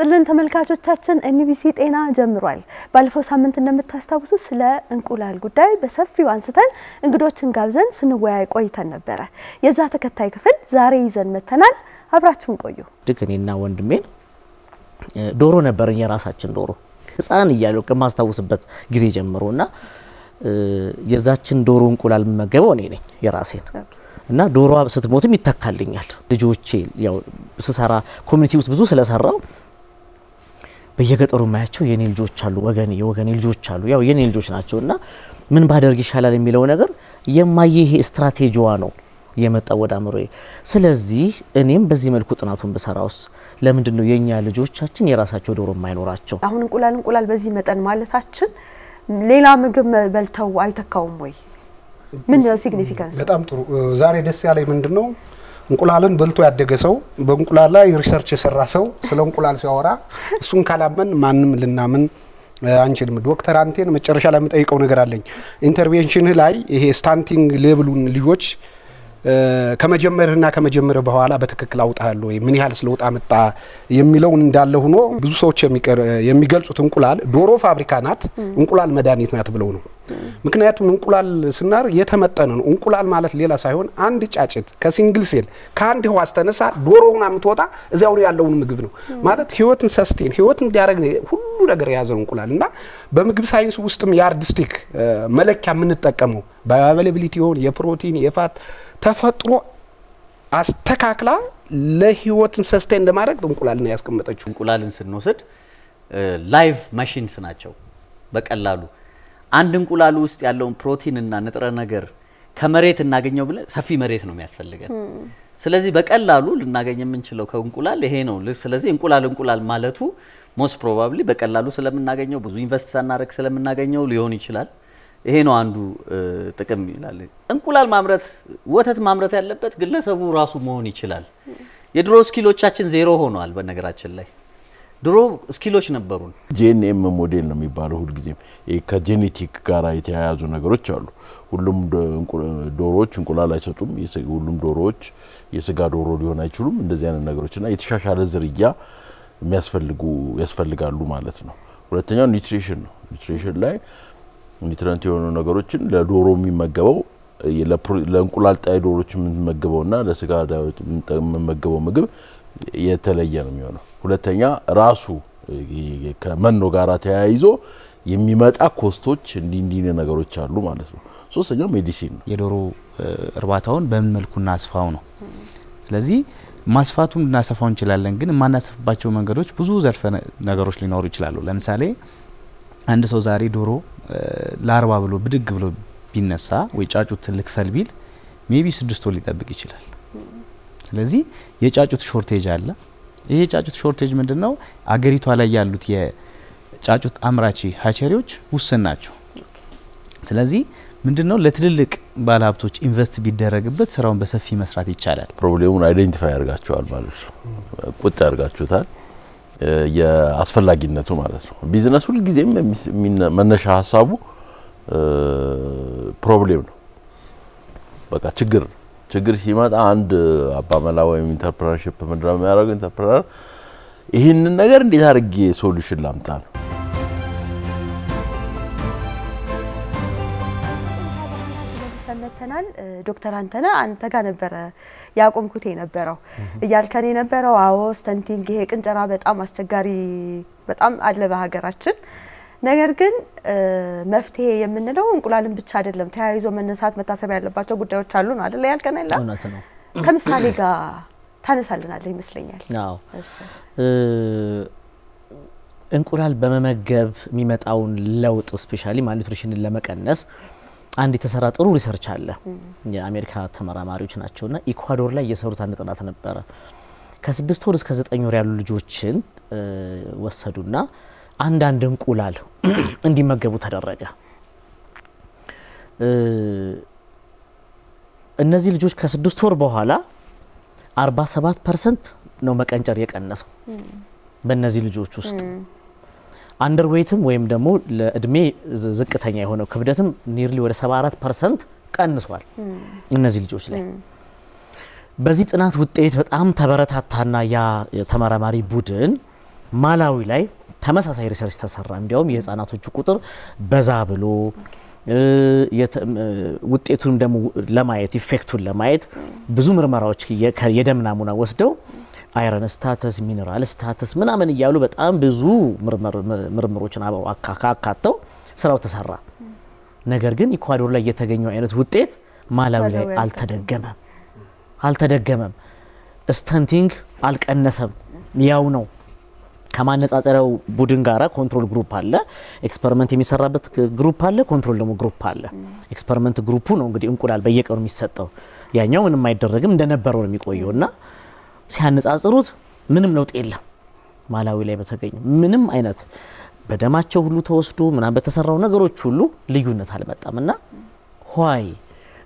طلن ተመልካቾቻችን NBC ጤና ጀምሯል ባለፈው ሳምንት እንደምታስታውሱ ስለ እንቁላል ጉዳይ በሰፊው አንስተን እንግዶችን ጋብዘን ስንወያይ ቆይተን ነበር የዛ ተከታይ ክፍል ዛሬ ይዘን መተናል አብራችሁን ቆዩ ድክኔና ወንድሜ ዶሮ ነበርን የራሳችን ዶሮ ህፃን ይያለው ከማስታውስበት ጊዜ ጀምሮና የዛችን ዶሮ እንቁላል መገበው እኔ ነኝ የራሴን እና ዶሮዋ ስትሞትም ይተካልኛል ልጆቼ ያው ስሰራ ኮሚኒቲ ውስጥ ብዙ ስለሰራው በየገጠሩ ማያቸው የኔ ልጆች አሉ ወገኔ ልጆች አሉ ያው የኔ ልጆች ናቸውና ምን ባደርግ ይሻላል የሚለው ነገር የማይሄ ስትራቴጂዋ ነው የመጣው ወዳምሮዬ ስለዚህ እኔም በዚህ መልኩ ጥናቱን በሰራውስ ለምን እንደው የኛ ልጆቻችን የራሳቸው ዶሮ ማይኖራቸው አሁን እንቁላል በዚህ መጠን ማለታችን ሌላ ምግብ በልተው አይተካውም ወይ ምን ነው ሲግኒፊካንስ በጣም ጥሩ ዛሬ ደስ ያለኝ ምንድነው እንቁላልን በልቶ ያደገ ሰው በእንቁላል ላይ ሪሰርች የሰራ ሰው ስለ እንቁላል ሲያወራ እሱን ካላመን ማንንም ልናምን አንችልም ዶክተር አንቴን መጨረሻ ላይ መጠይቀው ነገር አለኝ ኢንተርቬንሽን ላይ ይሄ ስታንቲንግ ሌቭሉን ልጆች ከመጀመርና ከመጀመር በኋላ በትክክል አውጣሉ ወይ ምን ያህል ስለውጣ መጣ የሚለው እንዳለ ሆኖ ብዙ ሰዎች የሚገልጹት እንቁላል ዶሮ ፋብሪካናት እንቁላል መዳኒት ናት ብለው ነው ምክንያቱም እንቁላል ስናር የተመጠነ ነው እንቁላል ማለት ሌላ ሳይሆን አንድ ጫጭት ከሲንግል ሴል ካንድ ህዋስ ተነሳ ዶሮውና ምትወጣ እዚያው ላይ ያለውን ምግብ ነው ማለት ህይወትን ሰስቴን ህይወትን ዲያረግ ሁሉ ነገር ያዘው እንቁላልና በምግብ ሳይንስ ውስጥም ያርድስቲክ መለኪያ ምን ተጠቀመው ባዮአቬለቢሊቲ ሆን የፕሮቲን የፋት ተፈጥሮ አስተካክላ ለህይወትን ሰስቴን ለማድረግ እንቁላልን ያስቀመጠችው እንቁላልን ስንወስድ ላይቭ ማሽንስ ናቸው በቀላሉ አንድ እንቁላል ውስጥ ያለው ፕሮቲን እና ንጥረ ነገር ከመሬት እናገኘው ብለ ሰፊ መሬት ነው የሚያስፈልገን ስለዚህ በቀላሉ ልናገኝ የምንችለው ከእንቁላል ይሄ ነው ስለዚህ እንቁላል ማለቱ most probably በቀላሉ ስለምናገኘው ብዙ ኢንቨስት ሳናረክ ስለምናገኘው ሊሆን ይችላል ይሄ ነው አንዱ ጥቅም ይላል እንቁላል ማምረት ወተት ማምረት ያለበት ግለሰቡ ራሱ መሆን ይችላል የድሮ ስኪሎቻችን ዜሮ ሆነዋል በነገራችን ላይ ድሮ ስኪሎች ነበሩን ጂኤንኤም ሞዴል ነው የሚባለው ሁሉ ጊዜም ከጄኔቲክ ጋር የተያያዙ ነገሮች አሉ ሁሉም ዶሮዎች እንቁላል አይሰጡም ሁሉም ዶሮዎች የስጋ ዶሮ ሊሆን አይችሉም እንደዚህ አይነት ነገሮችና የተሻሻለ ዝርያ የሚያስፈልጋሉ ማለት ነው ሁለተኛው ኒውትሪሽን ነው ኒውትሪሽን ላይ ኒውትሪንት የሆኑ ነገሮችን ለዶሮ የሚመገበው ለእንቁላል ጣይ ዶሮዎች የሚመገበውና ለስጋ ዳዮች የሚመገበው ምግብ የተለየ ነው የሚሆነው ሁለተኛ ራሱ ከመኖ ጋራ ተያይዞ የሚመጣ ኮስቶች እንዲንዲነ ነገሮች አሉ ማለት ነው ሶስተኛው ሜዲሲን ነው የዶሮ እርባታውን በምን መልኩና አስፋው ነው ስለዚህ ማስፋቱን እናሰፋው እንችላለን ግን ማናሰፍባቸው መንገዶች ብዙ ዘርፈ ነገሮች ሊኖሩ ይችላሉ ለምሳሌ አንድ ሰው ዛሬ ዶሮ ለ40 ብሎ ብድግ ብሎ ቢነሳ ወይ ጫጩት ትልቅ ፈልቢል ሜቢ 6 ወል ይጣብቅ ይችላል ስለዚህ የጫጩት ሾርቴጅ አለ ይሄ ጫጩት ሾርቴጅ ምንድነው አገሪቷ ላይ ያሉት የጫጩት አምራች ሃቸሪዎች ውስን ናቸው ስለዚህ ምንድነው ለትልልቅ ባለሀብቶች ኢንቨስት ቢደረግበት ስራውን በሰፊ መስራት ይቻላል ፕሮብሌሙን አይደንቲፋይ አርጋቸዋል ማለት ነው ቁጥ አርጋቸውታል የአስፈላጊነቱ ማለት ነው ቢዝነስ ሁሉ ጊዜም መነሻ ሐሳቡ ፕሮብሌም ነው በቃ ችግር ሲመጣ አንድ አባመላው ኢንተርፕረነርሺፕ ምድራም ያረጋግ ኢንተርፕረነር ይሄንን ነገር እንዴት አርጌ ሶሉሽን ላምጣ ነው ሰመተናል ዶክተር አንተ ጋር ነበር ያቆምኩት የነበረው ይያልከኔ ነበርው አዎ ስታንቲንግ ይሄ ቅንጨራ በጣም አስቸጋሪ በጣም አለ በሀገራችን ነገር ግን መፍትሄ የምንለው እንቁላልን ብቻ አይደለም ተያይዞ መነሳት መታሰብ ያለባቸው ጉዳዮች አሉ አይደል ያልከናል ከምሳሌ ጋር ታነሳልናል ይመስለኛል አዎ እንቁላል በመመገብ የሚመጣውን ለውጥ ስፔሻሊ ማልኑትሪሽንን ለመቀነስ አንድ የተሰራ ጥሩ ሪሰርች አለ የአሜሪካ ተመራማሪዎች ናቸውና ኢኳዶር ላይ የሰሩት አንድ ጥናት ነበር ከ6 ወር እስከ 9 ወር ያሉ ልጆችን ወሰዱና አንድ እንቁላል እንዲመገቡ ተደረገ እነዚህ ልጆች ከ6 ወር በኋላ 47% ነው መቀንጨር የቀነሰው በእነዚህ ልጆች ውስጥ አንደርዌትም ወይም ደግሞ ለእድሜ ዝቅተኛ የሆነው ክብደትም ኒርሊ ወደ 74% ቀንሷል እነዚህ ልጆች ላይ በዚህ ጥናት ውጤት በጣም ተበረታታና ያ ተመራማሪ ቡድን مالاوي لاي ثمس هزاي ريسيرش تسرع اليوم يزعنات وجوكوتر بزابلو ውጤቱን ደግሞ ለማየት ኢፌክቱን ለማየት ብዙ ምርመራዎች የደም ናሙና ወስደው አይረን ስታተስ ሚነራል ስታተስ ምናምን ይያሉ በጣም ብዙ ምርመሮችን አካካካተው ስራው ተሰራ ነገር ግን ኢኳዶር ላይ የተገኘው አይነት ውጤት ማላዊ ላይ አልተደገመም ስታንቲንግ አልቀነሰም ያው ነው كمان نتاثروا بودنجارا كنترول جروب حاله، إكسبرمنت ميسرابت جروب حاله كنترول لهم جروب حاله، إكسبرمنت جروبون عندي أنقول على بيجك أو ميساتو، يعني يوم أنا ما يدرجهم ده نبرر ميكويونا، سهل نتاثروا منهم لو تقله، ما له ولا بتحكي منهم أينات، بدأ ما تشوفلو توصلو منها بتسرعوا نجرو تشولو ليجونة حاله بتأمنا، هاي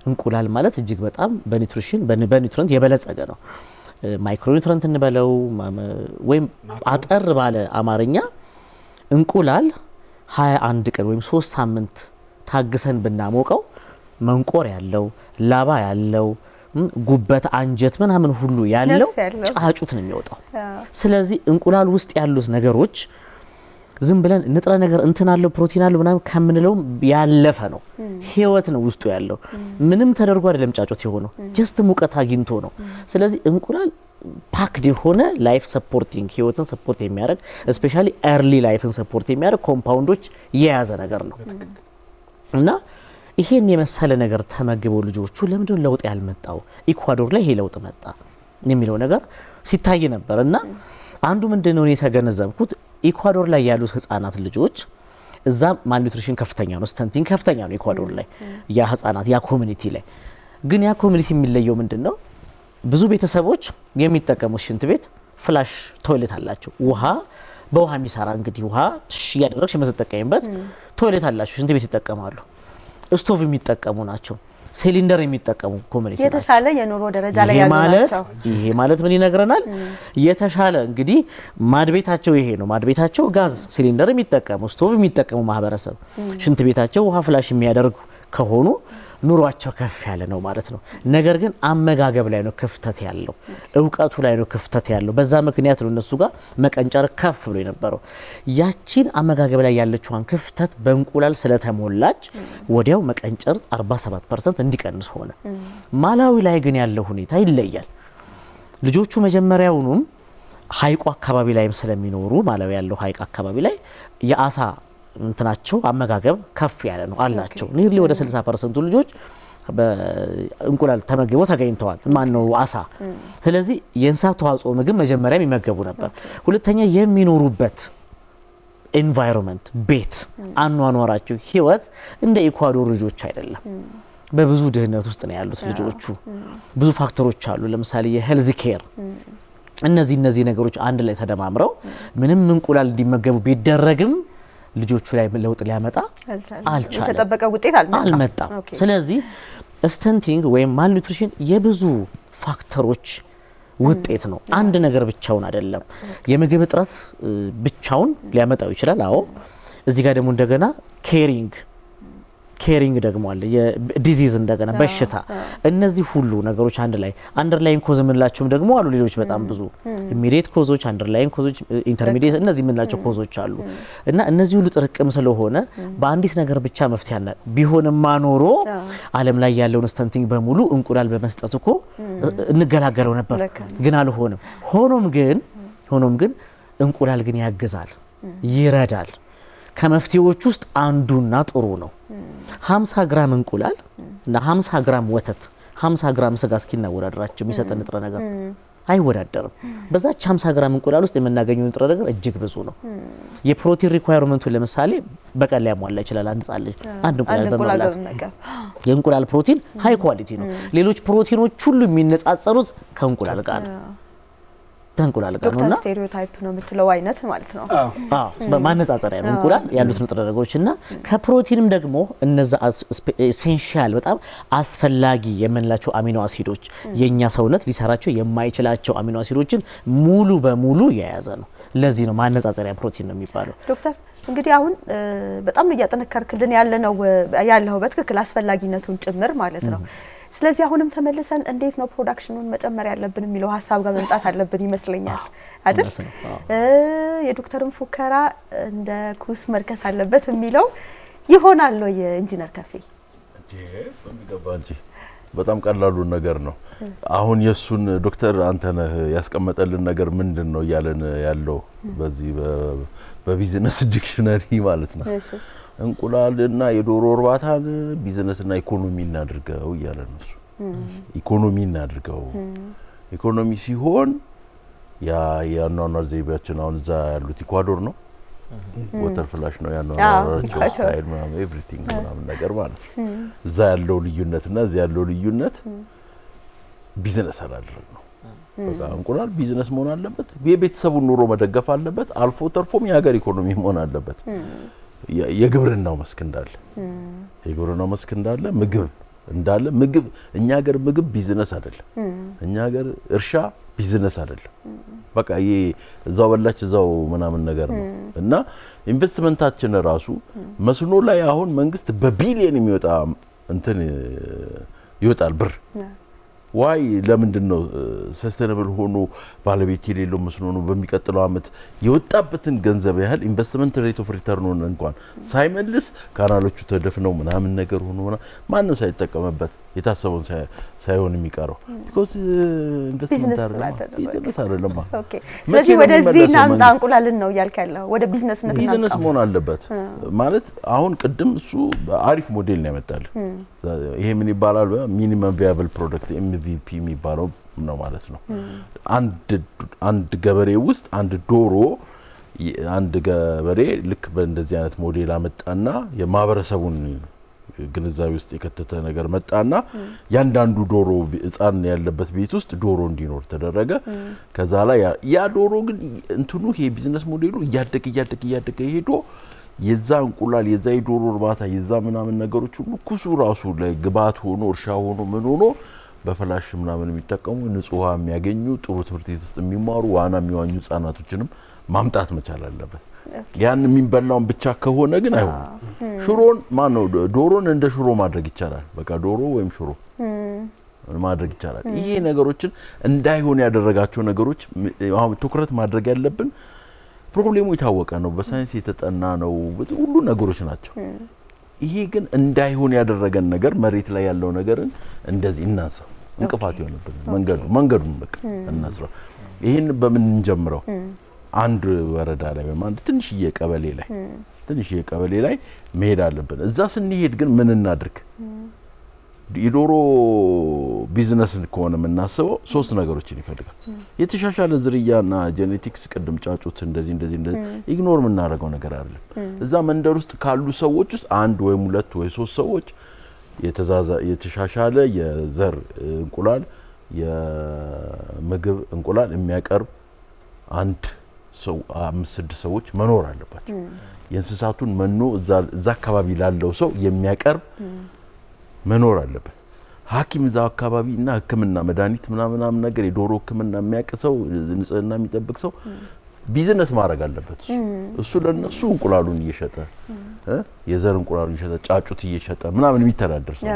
أنقول على مالات الجيك بتأم بنيتروشين بنيترون يبلز أجرا. مايكرونيترنت نبالو ويم أتقرب على أمارينيا إنقلال هاي عندك ويم سوس سامنت تاجسن بالناموكو منقور ياللو لابا ياللو جبت عنجت منها من هلو ياللو عاجوتن ميوتا سلازي إنقلال وست ياللو نجاروج زمبلن نترى نجار إنتنالو بروتينالو بنام كم منلو بياللفنو هيواتنا وستو ياللو منهم ترقوار لم تجاوتي هونو just مكتها جنتونو سلازي إنكلا باك دي هونا life supporting هيواتنا supporting ميارك especially early life supporting ميارك compoundوش يازا نجارنو نا إيه نمسهل نجار ثما جبولو جوش شو لمدون لوت علمت أو إكوادور له هي لوت علمت نميلو نجار ستاجي نبرنا عندو من دنوني تجنزم كود ኢኳዶር ላይ ያሉት ህፃናት ልጆች እዛ ማልኒትሪሽን ከፍተኛ ነው ስታንቲንግ ከፍተኛ ነው ኢኳዶር ላይ ያ ህፃናት ያ ኮሚኒቲ ላይ ግን ያ ኮሚኒቲ የሚለየው ምንድነው ብዙ ቤተሰቦች የሚጠቀሙት ሽንት ቤት ፍላሽ ቶይሌት አላችሁ ውሃ በውሃ የሚሰራ እንግዲህ ውሃ ትሽ ያደረግሽ መሰጠቀይበት ቶይሌት አላችሁ ሽንት ቤት ይጠቀማሉ ስቶቭ የሚጠቀሙ ናቸው ሲሊንደር የሚጠቀሙ ኮሚኒቲ የተሻለ የኑሮ ደረጃ ላይ ያላቸው ይሄ ማለት ምን ይነግረናል የተሻለ እንግዲህ ማድቤታቸው ይሄ ነው ማድቤታቸው ጋዝ ሲሊንደር የሚጠቀሙ ስቶቭ የሚጠቀሙ ማህበረሰብ ሽንት ቤታቸው ውሃ ፍላሽ የሚያደርጉ ከሆኑ ኑሯቸው ከፍ ያለ ነው ማለት ነው ነገር ግን አመጋገብ ላይ ነው ክፍተት ያለው ዕውቀቱ ላይ ነው ክፍተት ያለው በዛ ምክንያት ነው እነሱ ጋር መቀንጨር ከፍ ብሎ የነበረው ያቺን አመጋገብ ላይ ያለችውን ክፍተት በእንቁላል ስለተሞላች ወዲያው መቀንጨር 47% እንዲቀንስ ሆነ ማላዊ ላይ ግን ያለው ሁኔታ ይለያል ልጆቹ መጀመሪያውኑም ሀይቁ አካባቢ ላይም ስለሚኖሩ ማላዊ ያለው ሀይቅ አካባቢ ላይ ያአሳ እንትናቸው አመጋገብ ከፍ ያለ ነው አላቸው ኒርሊ ወደ 60% ልጆች በእንቁላል ተመግበው ታገኝተዋል ማን ነው አሳ ስለዚህ የእንስሳት ተዋጽኦ ምግብ መጀመሪያ የሚመገቡ ነበር ሁለተኛ የሚኖሩበት ኤንቫይሮንመንት ቤት አኗኗራቸው ህይወት እንደ ኢኳዶር ልጆች አይደለም በብዙ ድህነት ውስጥ ነው ያሉት ልጆቹ ብዙ ፋክተሮች አሉ ለምሳሌ የሄልዝ ኬር እነዚህ ነገሮች አንድ ላይ ተደማምረው ምንም እንቁላል እንዲመገቡ ቢደረግም ልጆቹ ላይ ለውጥ ሊያመጣ አልቻለም ተጠበቀው ውጤት አልመጣ ስለዚህ ስታንቲንግ ወይ ማል ኒውትሪሽን የብዙ ፋክተሮች ውጤት ነው አንድ ነገር ብቻውን አይደለም የምግብ እጥረት ብቻውን ሊያመጣው ይችላል አዎ እዚህ ጋር ደግሞ እንደገና ኬሪንግ ደግሞ አለ የዲዚዝ እንደገና በሽታ እነዚህ ሁሉ ነገሮች አንድ ላይ አንደርላይን ኮዝ ምንላቸውም ደግሞ አሉ ሌሎች በጣም ብዙ ኢሚዲየት ኮዞች አንደርላይን ኮዞች ኢንተርሚዲየት እነዚህ ምንላቸው ኮዞች አሉ እና እነዚህ ሁሉ ጥርቅም ስለሆነ በአንዲት ነገር ብቻ መፍትሄ አለ ቢሆንም ማኖሮ ዓለም ላይ ያለውን ስታንቲንግ በሙሉ እንቁላል በመስጠት እኮ እንገላገለው ነበር ግን አልሆነም ሆኖም ግን እንቁላል ግን ያገዛል ይረዳል ከመፍትሄዎች ውስጥ አንዱና ጥሩ ነው 50 ግራም እንቁላል እና 50 ግራም ወተት 50 ግራም ስጋ እስኪናወዳደራቸው የሚሰጠን ንጥረ ነገር አይወዳደርም በዛች 50 ግራም እንቁላል ውስጥ የምናገኘው ንጥረ ነገር እጅግ ብዙ ነው የፕሮቲን ሪኳየርመንቱ ለምሳሌ በቀል ላይ ሟላ ይችላል አንድ እንቁላል በመብላት የእንቁላል ፕሮቲን ሃይ ኳሊቲ ነው ሌሎች ፕሮቲኖች ሁሉ የሚነጻጸሩት ከእንቁላል ጋር ነው እንቁላል ጋርና ስቴሪዮታይፕ ነው የምትለው አይነት ማለት ነው አዎ በማነጻጸሪያ ነው እንቁላል ያሉት ንጥረ ነገሮችና ከፕሮቲንም ደግሞ እነዛ ኢሴንሻል በጣም አስፈላጊ የምንላቸው አሚኖ አሲዶች የኛ ሰውነት ሊሰራቸው የማይችላቸው አሚኖ አሲዶችን ሙሉ በሙሉ የያዘ ነው ለዚህ ነው ማነጻጸሪያ ፕሮቲን ነው የሚባለው ዶክተር እንግዲህ አሁን በጣም እያጠነከርክልን ያለነው በትክክል አስፈላጊነቱን ጭምር ማለት ነው سلازي هونم تملسن أنديت نو برودكشنون متأمر على بني ملوها ساب قبل نتأثر على بني مسلينيال عدل يا دكتور مفكرة عند كوس مركز على بث ميلو يهون على لوي إنجينر كافي. جيه بمجابانجي بتأم كارلو نجارنا. أهون يسون دكتور أنتنا يسكم مثل النجار من دنو يالن يالو بزي ببيزنس ديكشنري مالتنا. نقول لنا يدوروا واتها بيزنسنا إقتصادي نادركوا يالناس. إقتصادي نادركوا. إقتصادي سيهون يا نونا زي بتشنون زا لوتيكوادورنا. water flash no ya no style man everything man ነገር ማለት ዛለው ልዩነትና ዛለው ልዩነት ቢዝነስ አላደረግነው በዛ እንቁላል ቢዝነስ መሆን አለበት የቤተሰቡን ኑሮ መደገፍ አለበት አልፎ ተርፎም የሀገር ኢኮኖሚ መሆን አለበት የግብርናው መስክ እንዳለ የግብርናው መስክ እንዳለ ምግብ እኛ ሀገር ምግብ ቢዝነስ አይደለም እኛ ሀገር እርሻ ቢዝነስ አይደለም በቃ ይሄ እዛው በላች እዛው ምናምን ነገር ነው እና ኢንቨስትመንታችን ራሱ መስኖ ላይ አሁን መንግስት በቢሊየን የሚወጣ እንትን ይወጣል ብር ዋይ ለምንድን ነው ሰስተነብል ሆኖ ባለቤት የሌለው መስኖ ነው በሚቀጥለው አመት የወጣበትን ገንዘብ ያህል ኢንቨስትመንት ሬት ኦፍ ሪተርን ነው እንኳን ሳይመልስ ካናሎቹ ተደፍነው ምናምን ነገር ሆኖና ማንንም ሳይጠቀመበት የታሰበውን ሳይሆን የሚቀረው because ኢንቨስትመንት አይደለም ኦኬ ስለዚህ ወደዚህ እናምጣ እንቁላልን ነው ያልከለው ወደ ቢዝነስነት እናምጣ ቢዝነስ መሆን አለበት ማለት አሁን ቀደም እሱ አሪፍ ሞዴል ነው ያመጣል ይሄ ምን ይባላል ሚኒመም ቫያብል ፕሮዳክት MVP የሚባለው ነው ማለት ነው አንድ ገበሬ ውስጥ አንድ ዶሮ አንድ ገበሬ ልክ በእንደዚህ አይነት ሞዴል አመጣና የማበረሰቡን ግንዛቤ ውስጥ የከተተ ነገር መጣና ያንዳንዱ ዶሮ ህፃን ያለበት ቤት ውስጥ ዶሮ እንዲኖር ተደረገ ከዛ ላይ ያ ዶሮ ግን እንትኑ ይሄ ቢዝነስ ሞዴሉ ያደገ ሄዶ የዛ እንቁላል የዛ ዶሮ እርባታ የዛ ምናምን ነገሮች ሁሉ ኩሱ ራሱ ላይ ግባት ሆኖ እርሻ ሆኖ ምን ሆኖ በፍላሽ ምናምን የሚጠቀሙ ንጹህ የሚያገኙ ጥሩ ትምህርት ውስጥ የሚማሩ ዋና የሚዋኙ ህፃናቶችንም ማምጣት መቻል አለበት ያን የሚበላውን ብቻ ከሆነ ግን አይሆን ሽሮን ማን ነው ዶሮን እንደ ሽሮ ማድረግ ይቻላል በቃ ዶሮ ወይም ሽሮ ማድረግ ይቻላል ይሄ ነገሮችን እንዳይሆን ያደረጋቸው ነገሮች አሁን ትኩረት ማድረግ ያለብን ፕሮብሌሙ የታወቀ ነው በሳይንስ የተጠና ነው ሁሉ ነገሮች ናቸው ይሄ ግን እንዳይሆን ያደረገን ነገር መሬት ላይ ያለው ነገርን እንደዚህ እናንሳው እንቅፋት ይሆንብን መንገዱን በቃ እናስራው ይሄን በምን እንጀምረው አንድ ወረዳ ላይ በማንድ ትንሽዬ ቀበሌ ላይ መሄድ አለብን እዛ ስንሄድ ግን ምን እናድርክ የዶሮ ቢዝነስን ከሆነ እናስበው ሶስት ነገሮችን ይፈልጋል የተሻሻለ ዝርያና ጄኔቲክስ ቀደም ጫጩት እንደዚህ ኢግኖር ምን እናረጋው ነገር አይደለም እዛ መንደር ውስጥ ካሉ ሰዎች ውስጥ አንድ ወይ ሁለት ወይ ሶስት ሰዎች የተሻሻለ የዘር እንቁላል የምግብ እንቁላል የሚያቀርብ አንድ ሰው አምስት ሰዎች መኖር አለባቸው የእንስሳቱን መኖ እዛ አካባቢ ላለው ሰው የሚያቀርብ መኖር አለበት ሐኪም እዛ አካባቢና ህክምና መድኃኒት ምናምን ነገር የዶሮ ህክምና የሚያቀሰው ንጽህና የሚጠብቅ ሰው ቢዝነስ ማድረግ አለበት እሱ ለነሱ እንቁላሉን እየሸጠ የዘር እንቁላሉን እየሸጠ ጫጩት እየሸጠ ምናምን የሚተዳደር ሰው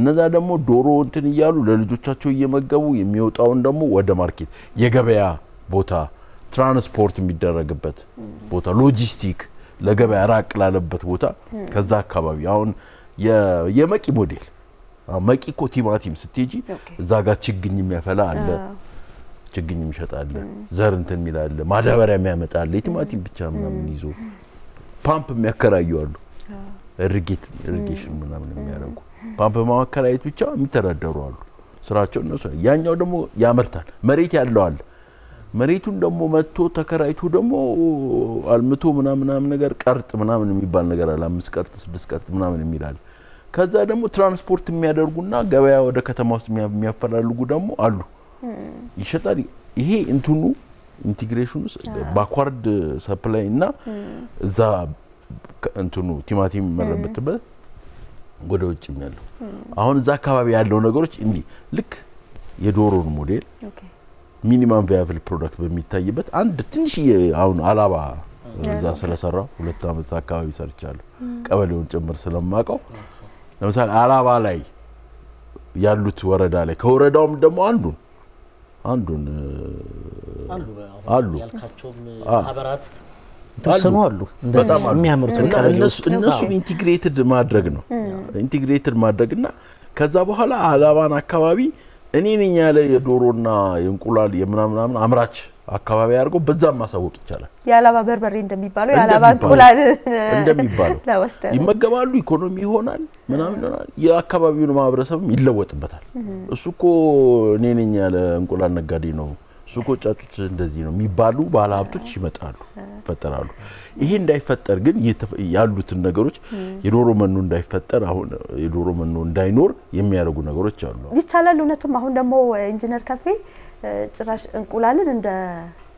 እነዛ ደግሞ ዶሮ እንትን ይያሉ ለልጆቻቸው እየመገቡ የሚወጣውን ደግሞ ወደ ማርኬት የገበያ ቦታ ትራንስፖርት የሚደረግበት ቦታ ሎጂስቲክ ለገበያ ራቅላለበት ቦታ ከዛ አካባቢ አሁን የመቂ ሞዴል አመቂ ኮቲማቲም ስትጂ እዛ ጋር ችግኝ የሚያፈላ አለ ችግኝ የሚሸጣለ ዘር እንትን የሚላል ማዳበሪያ የሚያመጣል ኢቲማቲም ብቻ ምናምን ይዞ ፓምፕ የሚያከራዩ አሉ ሪጌሽን ምናምን የሚያረጉ ፓምፕ ማከራየት ብቻ የሚተዳደሩ አሉ ስራቸው እነሱ ያኛው ደግሞ ያመርታል መሬት ያለው አለ መሬቱን ደግሞ መጥቶ ተከራይቱ ደግሞ አልምቶ ምናምን ነገር ቀርጥ ምናምን የሚባል ነገር አለ አምስት ቀርጥ ስድስት ቀርጥ ምናምን የሚላል ከዛ ደግሞ ትራንስፖርት የሚያደርጉና ገበያ ወደ ከተማ ውስጥ የሚያፈላልጉ ደግሞ አሉ ይሸጣል ይሄ እንትኑ ኢንቲግሬሽኑ ባክዋርድ ሰፕላይ እና እዛ እንትኑ ቲማቲም መረበተበት ወደ ውጭ የሚያለው አሁን እዛ አካባቢ ያለው ነገሮች እንዲ ልክ የዶሮን ሞዴል ኦኬ ሚኒማም ቫያብል ፕሮዳክት በሚታይበት አንድ ትንሽ አሁን አላባ እዛ ስለሰራ ሁለት አመት አካባቢ ሰርቻለሁ ቀበሌውን ጭምር ስለማቀው ለምሳሌ አላባ ላይ يالوت ورد عليك هو ردهم دمو عندون عندو يالكاتشوم عبارات تسمو عندو بس ميامرت الناس انتجريتد ما درجنا انتجريتد ما درجنا كذا بحاله علاوان أكوابي إني نياله يدورنا ينقلال يمنامنا عمراتش أكوابي أرجو بزاف ما سويت كلا يلا ببربرين دم يبالو يلا بنقلال دم يبالو لا واستنى إما جوالو إقتصادي هونا منامنا يا أكوابي نما برسم إلا وقت بطل سوكو نيني نياله ينقلال نقدينه سوكو تاتوت ندزينه يبالو بالاب توتشي متعلو فترالو إيهن داي فتر جن يتف يالو تنقروش يدورو منون داي فتر هون يدورو منون داي نور يميارجو نقروش جالو يشتغل لونا تما هون دمو إنجنير كافي تراش نقولالن إن دا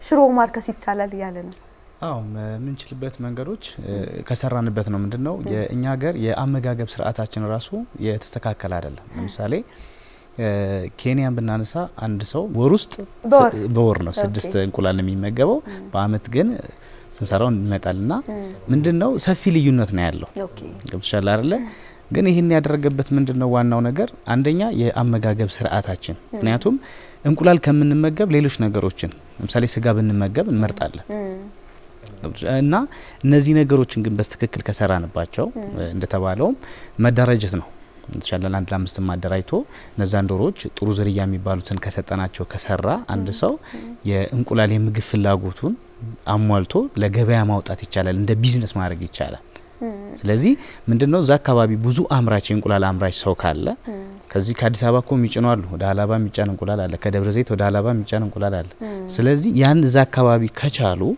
شروع ماركس يشتغل ليالنا من شل بيت منقروش كسران بيتنا من دنو ينجر يأمجاجب سرعة عشان راسو يتستكاك كلارل مثالي كينيا بنانسا عندسو ورست بورنو سدست نقولالن مين مجابو بعمت جن سنسرون متعلنا من دنو سفيلي يونت نعلو قبل شلارله جن هني أدرجبت من دنو وانا ونجر عندنا يأمجاجب سرعة عشان نعتهم እንቁላል ከምንመገብ ሌሎች ነገሮችን ለምሳሌ ስጋ ብንመገብ እንመርጣለን እና እነዚህ ነገሮችን ግን በስተክክል ከሰራንባቸው እንደተባለው መዳረጀት ነው እንቻለን አንድ ለአምስት ማደራይቶ እነዛን ዶሮች ጥሩ ዝርያ የሚባሉትን ከሰጠናቸው ከሰራ አንድ ሰው የእንቁላል የምግብ ፍላጎቱን አሟልቶ ለገበያ ማውጣት ይቻላል እንደ ቢዝነስ ማድረግ ይቻላል ስለዚህ ምንድነው ዛ አካባቢ ብዙ አምራች እንቁላል አምራች ሰው ካለ كذي كاديس أبا كوم يجنو على دهالابا ميجان نقولال على كدبرزيت ودهالابا ميجان نقولال على سلزي يان زكوابي كشالو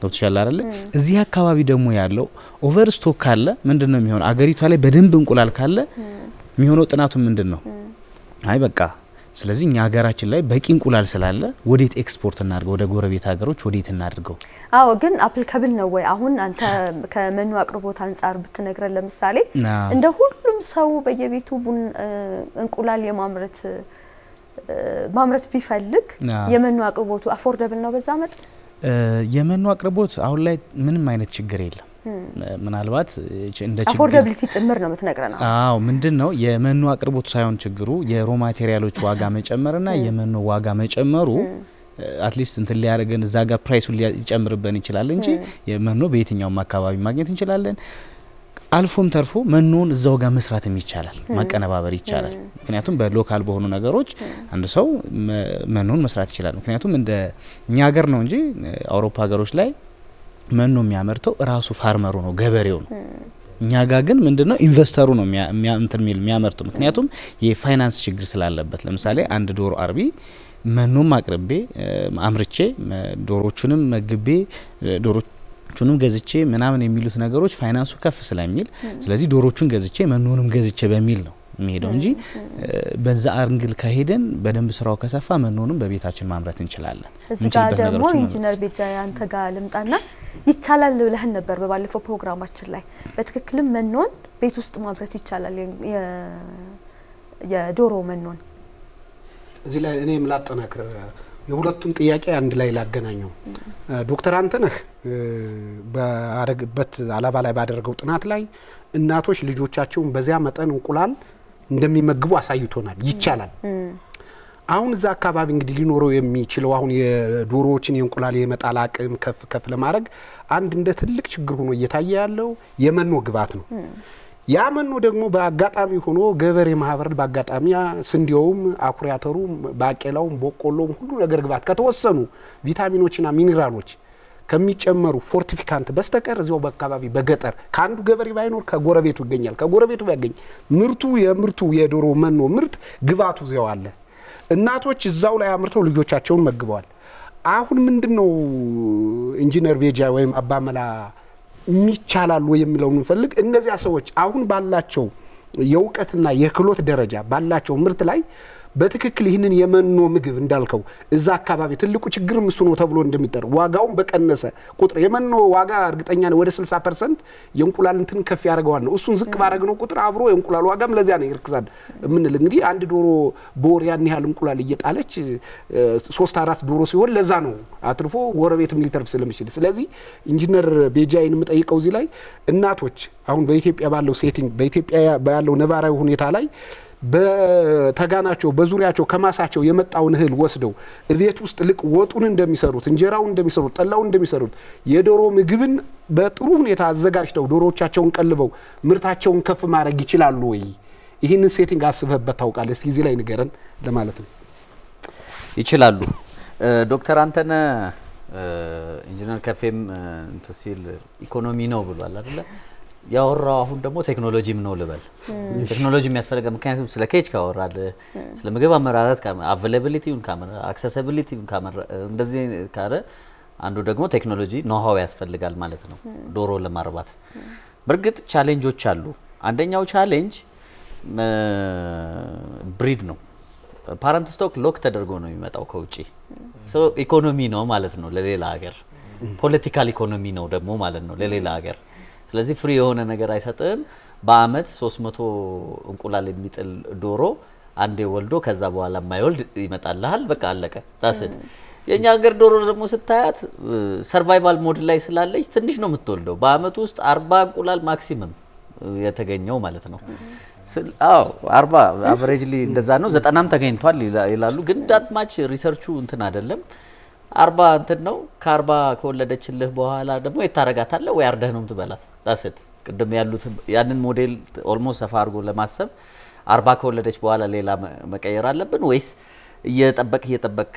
توتشال على زيها كوابي دمو يالو أوفرستو كلا من دنو ميون أجري توالي بدن بنقولال كلا ميونو تناتو من دنو هاي بكا سلزي نياجرا تشلي بيكين نقولال سلالة وديت إكسبورت النارجو وده غوربي تاجرو وديت النارجو وجن أبل كابل نوى أهون أنت كمن وقربوت عن سعر بتنقرأ لمثالي عنده هول سو بيجيبيتو بن انقلال يمامرت بيفلك يمن واقربوتو افوردابل ነው በዛ ማለት የመን ዋቅርቦት አሁን ላይ ምንም አይነት ችግር የለም ምናልባት እንደ ችግር አፎርዳብሊቲ ጭምር ነው የምትነግረና አዎ ምንድነው የመን ዋቅርቦት ሳይሆን ችግሩ የሮ ማቴሪያሎች ዋጋ መጨመርና የመን ዋጋ መጨመሩ አትሊስት እንት ሊያረገን እዛ ጋር ፕራይሱን ሊጨምርበን ይችላል እንጂ የመን ነው በየትኛው ማካባቢ ማግኘት እንችላለን አልፎም ተርፎ መኖን እዛው ጋር መስራትም ይቻላል ማቀነባበር ይቻላል ምክንያቱም በሎካል በሆኑ ነገሮች አንድ ሰው መኖን መስራት ይችላል ምክንያቱም እንደ እኛ ሀገር ነው እንጂ አውሮፓ ሀገሮች ላይ መኖ የሚያመርተው ራሱ ፋርመሩ ነው ገበሬው ነው እኛ ጋር ግን ምንድነው ኢንቨስተሩ ነው እንትን የሚያመርተው ምክንያቱም የፋይናንስ ችግር ስላለበት ለምሳሌ አንድ ዶሮ አርቢ መኖ ማቅረቤ አምርቼ ዶሮቹንም መግቤ ዶሮቹ ቹንም ገዝቼ ምናምን የሚሉት ነገሮች ፋይናንሱ ከፍ ስለሚል ስለዚህ ዶሮቹን ገዝቼ መኖንም ገዝቼ በሚል ነው የሚሄደው እንጂ በዛ አንግል ከሄደን በደንብ ስራው ከሰፋ መኖንም በቤታችን ማምረት እንችላለን እንጂ ደግሞ ኢንጂነር ቤት ያንተ ጋር ልምጣና ይቻላል ብለህ ነበር በባለፈው ፕሮግራማችን ላይ በትክክልም መኖን ቤት ውስጥ ማምረት ይቻላል የዶሮ መኖን እዚህ ላይ እኔም ላጠናክር የሁለቱም ጥያቄ አንድ ላይ ላገናኘው ዶክተር አንተነህ በአረግበት አላባ ላይ ባደረገው ጥናት ላይ እናቶች ልጆቻቸውን በዚያ መጠን እንቁላል እንደሚመግቡ አሳይቶናል ይቻላል አሁን እዛ አካባቢ እንግዲህ ሊኖረው የሚችለው አሁን የዶሮዎችን የእንቁላል የመጣል አቅም ከፍ ለማድረግ አንድ እንደ ትልቅ ችግር ሆኖ እየታየ ያለው የመኖ ግብአት ነው ያመኑ ደግሞ በአጋጣሚ ሆኖ ገበሬ ማህበር በአጋጣሚያ ስንዴውም አኩሪያተሩም ባቄላውም ቦቆሎም ሁሉ ነገር ግባት ከተወሰኑ ቪታሚኖችና ሚነራሎች ከሚጨመሩ ፎርቲፊካንት በስተቀር እዚያው በአካባቢ በገጠር ካንዱ ገበሬ ባይኖር ከጎረቤቱ ይገኛል ከጎረቤቱ ያገኝ ምርቱ የምርቱ የዶሮ መኖ ምርት ግባቱ እዚያው አለ እናቶች እዛው ላይ አምርተው ልጆቻቸውን መግበዋል አሁን ምንድነው ኢንጂነር ቤጃ ወይም አባመላ ሚቻላል ወይ የሚለውን እንፈልግ እነዚያ ሰዎች አሁን ባላቸው የውቀትና የክሎት ደረጃ ባላቸው ምርት ላይ በትክክል ይሄንን የመኖ ምግብ እንዳልከው እዛ አካባቢ ትልቁ ችግር ምሱ ነው ተብሎ እንደሚጠራ ዋጋውን በቀነሰ ቁጥር የመኖ ዋጋ እርግጠኛ ነው ወደ 60% የእንቁላል እንትን ከፍ ያደርገዋል ነው እሱን ዝቅ ባረግነው ቁጥር አብሮ የእንቁላል ዋጋም ለዚያ ነው ይርክሳል ምን እንግዲህ አንድ ዶሮ ቦር ያን ያህል እንቁላል እየጣለች 3 4 ዶሮ ሲሆን ለዛ ነው አትርፎ ጎረቤትም ሊተርፍ ስለሚችል ስለዚህ ኢንጂነር ቤጃይን መጠይቀው እዚ ላይ እናቶች አሁን በኢትዮጵያ ባለው ሴቲንግ በኢትዮጵያ ባለው ነባራዊ ሁኔታ ላይ بتجاناتشوا بزورياتشوا كماساتشوا يمت أو نهل وسدو إذا توصلك وطن دميسروت إنجراون دميسروت اللون دميسروت يدورو مجبن بتروحن يتعزقاشتوا دورو تشون كلبو مرتاحون كف مارا جيلالوي هي نسيتين قاصف بتوقع الاستيزيلا ينجرن لمالتهم يجيلالو دكتور أنتنا إنجنر كفيم تسيل إقتصادي نوبل ولا لا يا وراه هون دمو تكنولوجي منوله بال تكنولوجي ميسفر كم كان سلا كيج كا وراد سلا مجبا مرارات كام availability ون كامر accessibility ون كامر ندزي كاره عندو دعمو تكنولوجي نهاو يسفر لقال مالتنا دورو لماربات برجت challenge وتشالو عندنا ياو challenge breed نو بارنت ستوك لوك تدرجونه يمت أو كوتشي so economy نو مالتنا للي لاعر political economy نو دمو مالتنا للي لاعر لازم فريون أنا جراي ساتن بعمد سوسمتو أنقول على ميت الدورو عندي ولدو كذا بوالله ما يولد يمت الله هل بك الله كه تاسد يعني أجر دورو رموسة تاعت survival mode لا يسلا لا يستنيش نوم تولدو بعمد وست أربعة أنقول على maximum يتجين يوم على تنو أو أربعة averagely دزانو زت أنام تجين ثالي لا يلالو جندات ماش researchu أنتنا دلهم أربعة أنتناو كاربا كولا دشله بوهالا دمو يتارجع تلا ويردهنهم تبلات تاسد كده ميالو يعني الموديل almost سفر قول لماسب أربعة كولا دش بوهالا ليلا مكيرال لبن ويس يتبك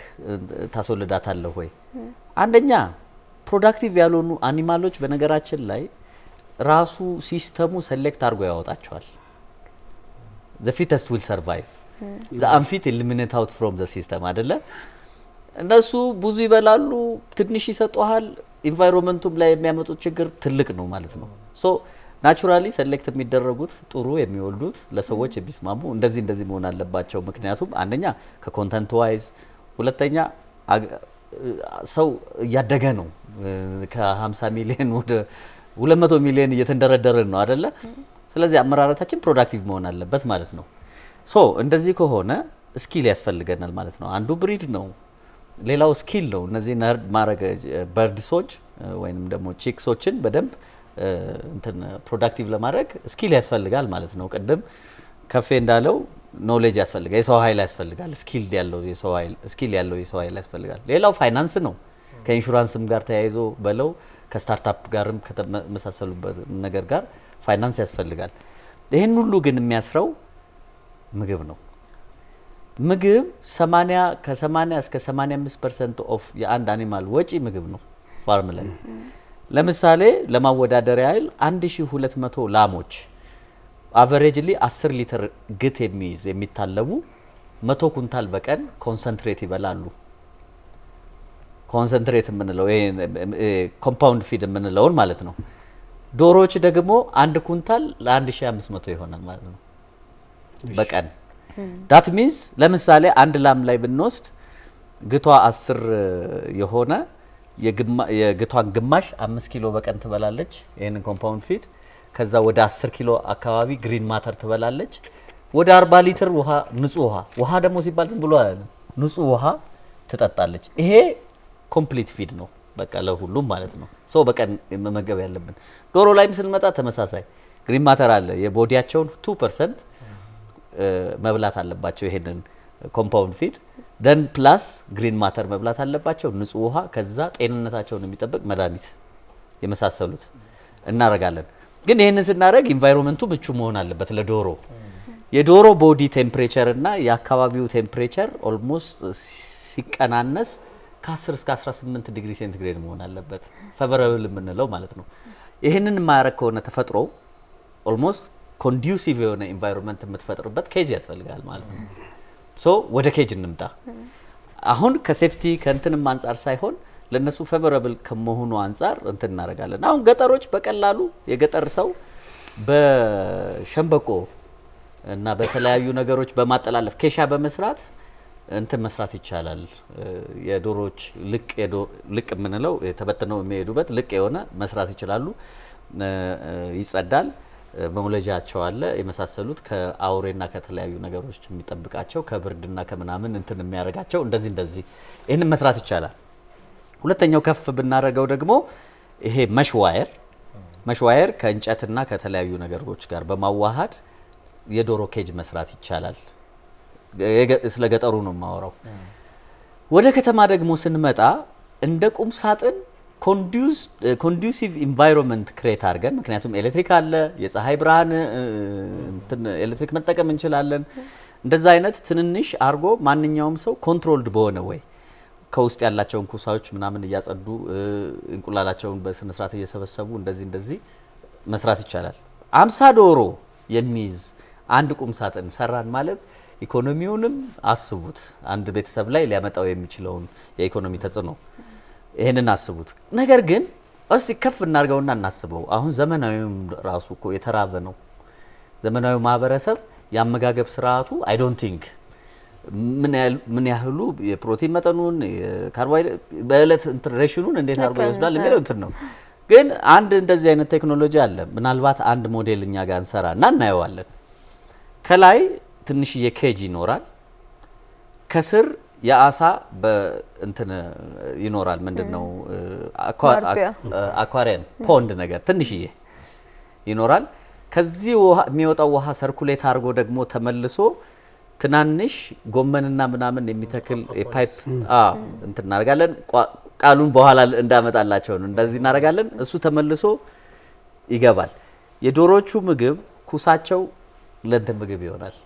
تحصل لدات هلا هوي عندنا productive يالونو animalوج بنعرض شللاي راسو سيستمو select تارجع هوت أشوال the fittest will survive the unfit eliminate out from the system هذا ناسو بوزي بالالو تدنيشي ساتوهال environmentum لا يميامتو تشجر تلك نو مالتنا so naturally selected ميدربوت تروي ميولدوت لسويتش بيسمامو ندزي مونا لباتشو مكنياتهم عندنا كcontent wise ولا تانيا سو يدعانو كهامسا مليون ولا متو مليون يتندردرنو هذا لا سلازي أمرارة تجيم productive مونا لبات مالتنا so ندزي كهونا skill يسفل لجنال مالتنا عندو breed نو ليلاو سكيل لو نزين هرد مارك برد سوج وين دمو تشيك سوجن بدم انتن productive لمارك سكيل يسفل لقال مالتنا وقدم كافين دالو knowledge يسفل لقال يسوى هاي يسفل لقال سكيل دالو يسوى هاي سكيل دالو يسوى هاي يسفل لقال ليلاو finance نو كإنشورانس مقار تيايزو بلو كستارت أب قارم كتب مساسلو نجار قار finance يسفل لقال دهين نولو جن مياسرو مجبنو مجب سمانيا كسمانيا اسك سمانيا 5% of يعند animal وجي مجبنو فارملا لما ساله لما ودا دريال عندشي هولت متو لاموج averagely 10 لتر قتيب ميز ميتالمو متو كنتال بكن concentrate بلالو concentrate من اللون compound feed من اللون مالتنو دوروش دعمو عند كنتال لاندشي 500 يهونا مالتنو بكن that means لمن ساله عند لام لاي بالنص قطع أسر يهونا يقطع جماش 5 كيلو بك أنت بلالج يعني compound feed كذا وده 10 كيلو أكوابي green matter تبلالج وده 4 لتر وها نصوها وها ده موسي بالسن بلوها نصوها تتطالج إيه complete feed نو بك الله هلوم مالتنا so بك أن ما جبل لبن دورو لاي مثل متى تمساساي green matter على يبودي أشون 2% مبلغ على باتشو هيدن compound feed then plus green matter مبلغ على باتشو نسوها كذا إنه نتاجه نميتبك مدانيت يمساس سلوت النارا قالن كن هنا النارا environmentu بتشومون على بطل دورو يدورو body temperature نا يا كوابيو temperature almost 6 كاسرس 8 درجة سنتيغراد مون على بات favorable من لو مالتنو هنا النارا كونا تفترو almost conducive የሆነ environment የምትፈጥሩበት cage ያስፈልጋል ማለት ነው so ወደ cage እንምጣ አሁን ከሴፍቲ ከእንትንም አንፃር ሳይሆን ለነሱ favorable ከመሆኑ አንፃር እንትን እናረጋለን አሁን ገጠሮች በቀላሉ የገጠር ሰው በሸንበቆ እና በተለያዩ ነገሮች በማጠላለፍ ኬሻ በመስራት እንትን መስራት ይቻላል የዶሮች ልቅ ምንለው ተበትነው የሚሄዱበት ልቅ የሆነ መስራት ይችላሉ ይጸዳል መውለጃቸው አለ የመሳሰሉት ከአውሬና ከተለያዩ ነገሮች የሚጠብቃቸው ከብርድና ከመናምን እንትን የሚያረጋቸው እንደዚህ ይሄን መስራት ይቻላል ሁለተኛው ከፍ ብናረጋው ደግሞ ይሄ መሽዋየር ከእንጨትና ከተለያዩ ነገሮች ጋር በማዋሃድ የዶሮ ኬጅ መስራት ይቻላል ስለ ገጠሩ ነው ማወራው ወደ ከተማ ደግሞ ስንመጣ እንደ ቁም ሳጥን conducive environment create አርገን ምክንያቱም ኤሌክትሪክ አለ የፀሐይ ብርሃን ኤሌክትሪክ መጠቀም እንችላለን እንደዛ አይነት ትንንሽ አርጎ ማንኛውም ሰው ኮንትሮልድ በሆነ ወይ ከውስጥ ያላቸውን ኩሳዎች ምናምን ያጻዱ እንቁላላቸውን በስነ ስርዓት እየሰበሰቡ እንደዚህ መስራት ይቻላል 50 ዶሮ የሚይዝ አንድ ቁም ሳጥን ሰራን ማለት ኢኮኖሚውንም አስቡት አንድ ቤተሰብ ላይ ሊያመጣው የሚችለው የኢኮኖሚ ተጽዕኖ ይሄንን አስቡት ነገር ግን እስቲ ከፍ እናርጋውና እናስበው አሁን ዘመናዊው ራሱ እኮ የተራበ ነው ዘመናዊው ማህበረሰብ ያመጋገብ ስርዓቱ I don't think ምን ያህሉ የፕሮቲን መጠኑን ካርቦሃይድሬት በእለት ኢንተሬሽኑን እንዴት አርጎ ይወስዳል የሚለው እንትን ነው ግን አንድ እንደዚህ አይነት ቴክኖሎጂ አለ ምናልባት አንድ ሞዴልኛ ጋር እንሰራና እናየዋለን ከላይ ትንሽ የኬጂ ኖራል ከስር ያአሳ በእንትን ይኖራል ምንድነው አኳሪየም ፖንድ ነገር ትንሽዬ ይኖራል ከዚህ የሚወጣው ውሃ ሰርኩሌት አርጎ ደግሞ ተመልሶ ትናንሽ ጎመንና ምናምን የሚተክል ፓይፕ እንትን እናረጋለን ቃሉን በኋላ እንዳመጣላችሁ ነው እንደዚህ እናረጋለን እሱ ተመልሶ ይገባል የዶሮቹ ምግብ ኩሳቸው ለእንተ ምግብ ይሆናል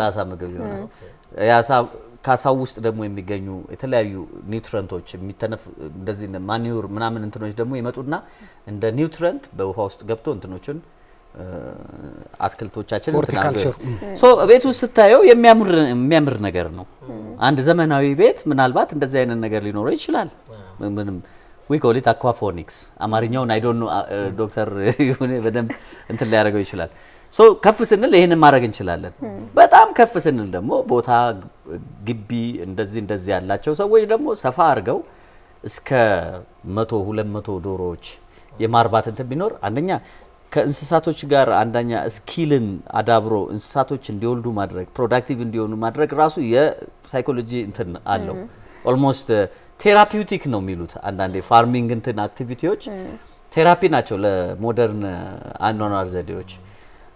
ላሳ ምግብ ይሆናል ያሳ ካሳው ውስጥ ደግሞ የሚገኙ የተለያዩ ኒውትሪንቶች የሚተነፍ እንደዚህ ማኒዩር ምናምን እንትኖች ደግሞ ይመጡና እንደ ኒውትሪንት በውሃ ውስጥ ገብቶ እንትኖችን አትክልቶቻችን ተካልቸው ሶ ቤቱ ስታየው የሚያምር ነገር ነው አንድ ዘመናዊ ቤት ምናልባት እንደዚህ አይነት ነገር ሊኖር ይችላል ምንም we call it aquaponics አማርኛውን I don't know ዶክተር ይሁን በደም እንትን ላይ ያደርገው ይችላል ሶ ከፍ ስንል ይሄንን ማድረግ እንችላለን በጣም ከፍ ስንል ደግሞ ቦታ ግቢ እንደዚህ ያላቸው ሰዎች ደግሞ ሰፋ አርገው እስከ 100 200 ዶሮዎች የማርባት እንትን ቢኖር አንደኛ ከእንስሳቶች ጋር አንደኛ ስኪልን አዳብሮ እንስሳቶች እንዲወልዱ ማድረግ ፕሮዳክቲቭ እንዲሆኑ ማድረግ ራሱ የሳይኮሎጂ እንትን አለው ኦልሞስት ቴራፒዩቲክ ነው የሚሉት አንዳንዴ ፋርሚንግ እንትን አክቲቪቲዎች ቴራፒ ናቸው ለሞደርን አኗኗር ዘዴዎች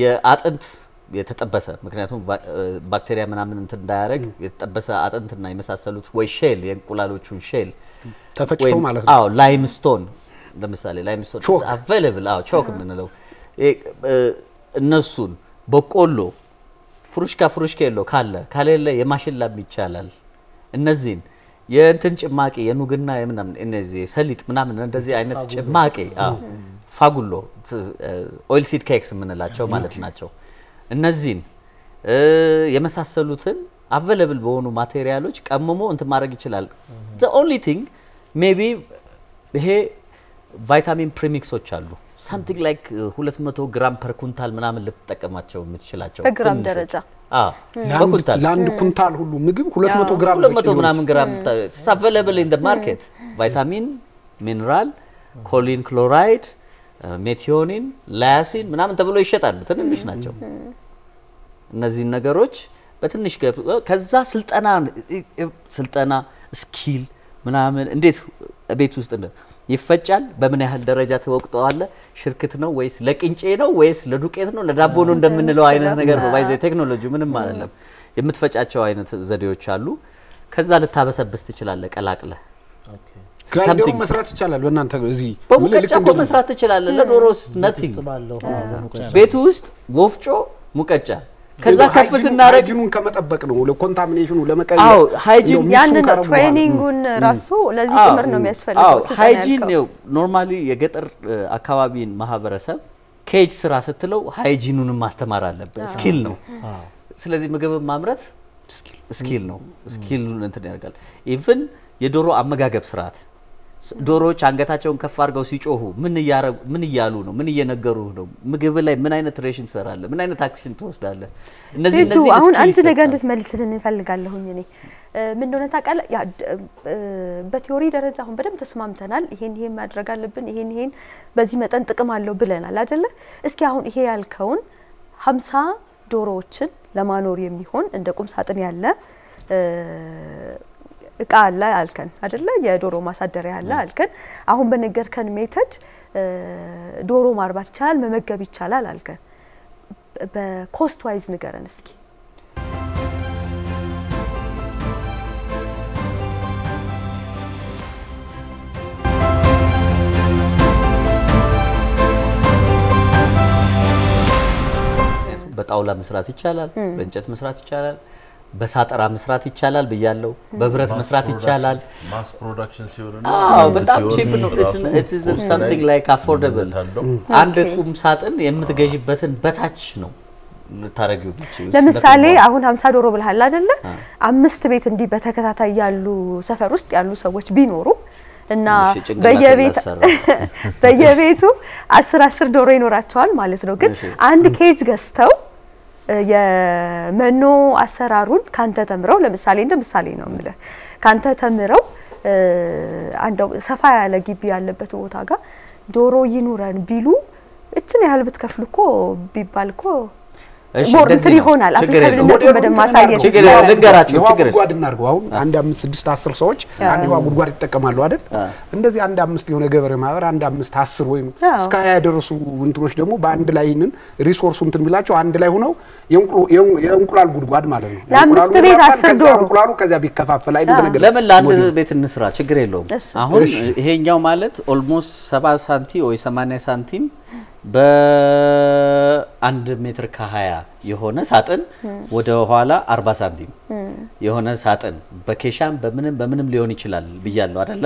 የአጥንት የተጠበሰ ምክንያቱም ባክቴሪያ ምናምን እንትን ዳይሬክ የተጠበሰ አጥንትና የመሳሰሉት ወይ ሼል የእንቁላሎቹን ሼል ተፈጭቶ ማለት ነው አዎ ላይምስቶን ለምሳሌ ላይምስቶን available አዎ ቾክ ምንለው እነሱን በቆሎ ፍሩሽኬሎ ካለ የማሽላ ይቻላል እነዚህን የእንትን ጭማቂ የኑግና የምናምን እነዚህ ሰሊጥ ምናምን እንደዚህ አይነት ጭማቂ ፋጉሎ ኦይል ሲድ ኬክስ ምንላቸው ማለት ናቸው እነዚህን የመሳሰሉትን available በሆኑ ማቴሪያሎች ቀመሞ እንትን ማድረግ ይችላል the only thing maybe ይሄ ቫይታሚን ፕሪሚክሶች አሉ something like 200 ግራም per ኩንታል ምናምን ልትጠቀማቸው የምትችላቸው በግራም ደረጃ በኩንታል ላንድ ኩንታል ሁሉ ምግብ 200 ግራም 200 ምናምን ግራም available in the market ቫይታሚን ሚነራል ኮሊን ክሎራይድ ሜቲዮኒን ላያሲን ምናምን ተብሎ ይሸጣሉ ትንንሽ ናቸው እነዚህ ነገሮች በትንሽ ከዛ ስልጠና ስኪል ምናምን እንዴት ቤት ውስጥ ይፈጫል በምን ያህል ደረጃ ተወቅጠው አለ ሽርክት ነው ወይስ ለቅንጬ ነው ወይስ ለዱቄት ነው ለዳቦ ነው እንደምንለው አይነት ነገር ነው ባይዘ ቴክኖሎጂ ምንም አይደለም የምትፈጫቸው አይነት ዘዴዎች አሉ ከዛ ለታበሰብስ ይችላል ለቀላቅለ ግራንዴው መስራት ይችላል በእናንተ እዚህ ሙቀጫ መስራት ይችላል ለዶሮስ nothing ቤት ውስጥ ወፍጮ ሙቀጫ ከዛ ከፍ ስናረግ ጅኑን ከመጠበቅ ነው ለኮንታሚኔሽኑ ለመቀየር አዎ ሃይጂን ያንን ትሬኒንጉን ራሱ ለዚህ ጭምር ነው የሚያስፈልገው ሃይጂን ነው ኖርማሊ የገጠር አካባቢን ማህበረሰብ ኬጅ ስራ ስትለው ሃይጂኑን ማስተማር አለበት ስኪል ነው ስለዚህ ምግብ ማምረት ስኪል ነው ስኪሉን እንትን ያርጋል ኢቭን የዶሮ አመጋገብ ስርዓት دورو شانغتها شون كفار قوسيج أوه من يارا من يالونه من ينقروهنو مقبله من أين تريشن سرالله من أين تاكشن توصل الله نزيل أهون أنت اللي قاعد تسمع لسنين فعل قال لهون يعني من دون تاك قال يا بتيوري درجهم بدم تسمعهم تنال هين ما درجال لبن هين بزي ما تنتقم على لبلنا لا جل إسكي أهون هي الكون خمسة دوروتشن لما نوري منيهون عندكم ساعتين يلا قال لا الكن هذا لا يدورو ما صدر يلا الكن أهم بنجر كان ميتد دورو ماربات شال ما مجبي شال لا الكن بكوست وايز نجارنسكي بتأولى مسرات شال بنجت مسرات شال بسات أرام مسراتي تشالل بيجالو ببرز مسراتي تشالل. Mass production سيورن. but I'm cheap no. It is something like affordable. عندكم ساتن يمت جيجي بتن بتحش نو. تارجيو بتشي. لما سالي أهون هم سادو روبل هلا دلنا. عم مستبيتن دي بتكذا تيجالو سفر رست يالو سويت بينورو. إنه بيجي بيتو أسر دورين وراتوال مالتنا كن عند كيج قستو. يا منو أسرارون كانت تمرو لمسالينا ملا كانت تمرو عندو سفاع على جيبي على بتو تاجا دورو ينوران بيلو إتني هل بتكفلكوا ببالكوا بورنتري هون على أكيد بدل ما سالين هو قادم نرجعون عندهم مستحسر صوت عندهم أبو قارد تكمل وادد عندزي عندهم مستيونه جبر ما غير عندهم مستحسر وين سكايا درسوا وانتروش دمو باند لاينن ريسورس وانتن بلاش وعند لا هنا يوم كل الجود قاد مالهم لا مستري تحسر دور كلارو كذا بيكفاف فلا يدنا لا بل عند بيت النسرة شجري لهم أهون هي يوم مالت almost 7 سنتي أو 8 سنتي በአንድ ሜትር ከ20 የሆነ ሳጥን ወደ ኋላ 40 ሳንቲም የሆነ ሳጥን በኬሻም በምንም ሊሆን ይችላል ብያለሁ አይደለ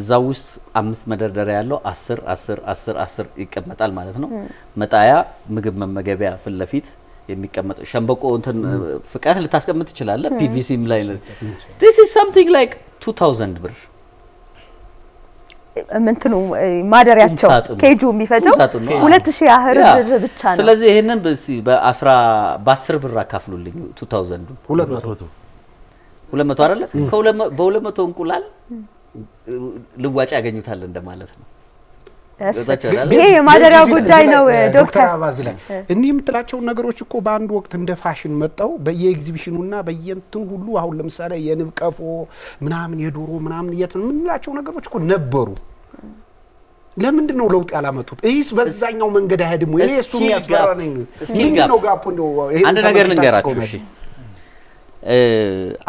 እዛው ውስጥ 5 መደርደሪያ ያለው 10 10 10 10 ይቀመጣል ማለት ነው መጣያ ምግብ መመገቢያ ፍለፊት የሚቀመጥ ሸምበቆ እንትን ፍቃድ ልታስቀምጥ ይችላል ፒቪሲም ላይ this is something like 2000 ብር منتنو ما درياتشو كيجو ميفجو ولا تشي آخر بتشانه. سلزي هنا بس بأسرة باسر بالركافلو اللي 2000 ولا متوارل كولا بولا متون كلال لواج أجنو ثالن دمالتنا. هي ما دري أقول داينا ودكتور عازلا. إني متلاقيو نقروش كو باند وقت هندا فاشن متاو بيجي إكسبيشن ونا بيجي تنقولوا هول مسألة يعني كافو منامن يدورو منامن يتن من لاقيو نقروش كو نبرو. لا من دون لوت علامة توت. إيش بس زينو من قدها دمو. إيه سومي أسرارني. من دون قابندو. عند نقر نقرات وشي.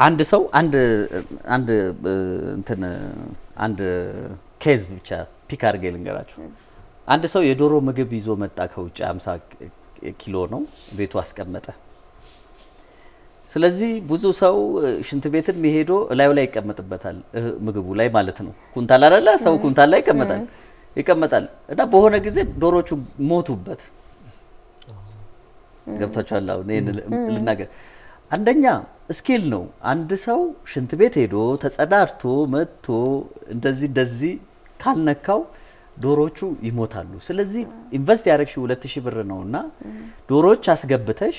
عند سو عند إنتنا عند كيس بيجا. ፒካር ገለንገራችሁ አንድ ሰው የዶሮ ምግብ ይዞ መጣ ከውጭ 50 ኪሎ ነው ቤቱ አስቀመጠ ስለዚህ ብዙ ሰው ሽንት ቤትን መሄዶ ላይው ላይ ይቀመጥበታል ምግቡ ላይ ማለት ነው ኩንታል አይደለ ሰው ኩንታል ላይ ይቀመጣል እና በሆነ ጊዜ ዶሮቹ ሞቱበት ገብታችኋል አሁን ለናገር አንደኛ ስኪል ነው አንድ ሰው ሽንት ቤት ሄዶ ተጸዳርቶ መጥቶ እንደዚህ ካልነካው ዶሮቹ ይሞታሉ ስለዚህ ኢንቨስት ያረክሽ 2000 ብር ነውና ዶሮች አስገብተሽ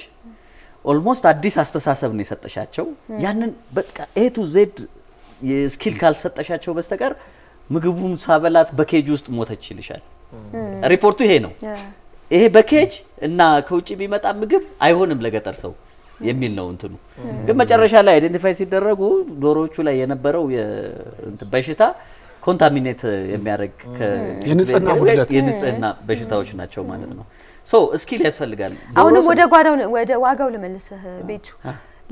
ኦልሞስት አዲስ አስተሳሰብ ነው የሰጠሻቸው ያንን በቃ ኤ ቱ ዜድ ስኪል ካልሰጠሻቸው በስተቀር ምግቡም ሳበላት በኬጅ ውስጥ ሞተች ይልሻል ሪፖርቱ ይሄ ነው ይሄ በኬጅ እና ከውጪ ቢመጣ ምግብ አይሆንም ለገጠር ሰው የሚል ነው እንትኑ ግን መጨረሻ ላይ አይደንቲፋይ ሲደረጉ ዶሮቹ ላይ የነበረው በሽታ ኮንታሚኔት የሚያረግ የንጽህና በሽታዎች ናቸው ማለት ነው ሶ ስኪል ያስፈልጋል አሁን ወደ ጓዳው ወደ ዋጋው ለመልሰህ ቤቱ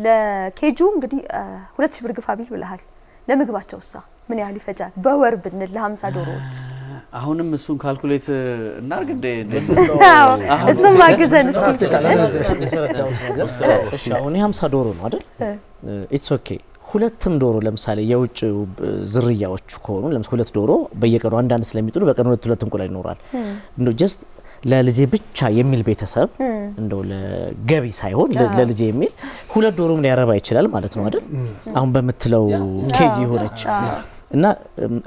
ለኬጁ እንግዲህ 2000 ብር ግፋብኝ ብለሃል ለምግባቸውሳ ምን ያህል ይፈጃል በወር ብንል ለ50 ዶሮዎች አሁንም እሱን ካልኩሌት እናርግ እንደ እሱማ ግዘን ስኪል እሺ አሁን 50 ዶሮ ነው አይደል ኢትስ ኦኬ ሁለቱም ዶሮ ለምሳሌ የውጭ ዝርያዎች ከሆኑ ለምሳሌ ሁለት ዶሮ በየቀኑ አንድ አንድ ስለሚጥሉ በቀኑ ሁለት እንቁላል ይኖራል እንዶ ጀስት ለልጄ ብቻ የሚል ቤተሰብ እንደው ለገቢ ሳይሆን ለልጄ የሚል ሁለት ዶሮም ሊያረባ ይችላል ማለት ነው አይደል አሁን በመትለው ኬጂ ሆነች أنا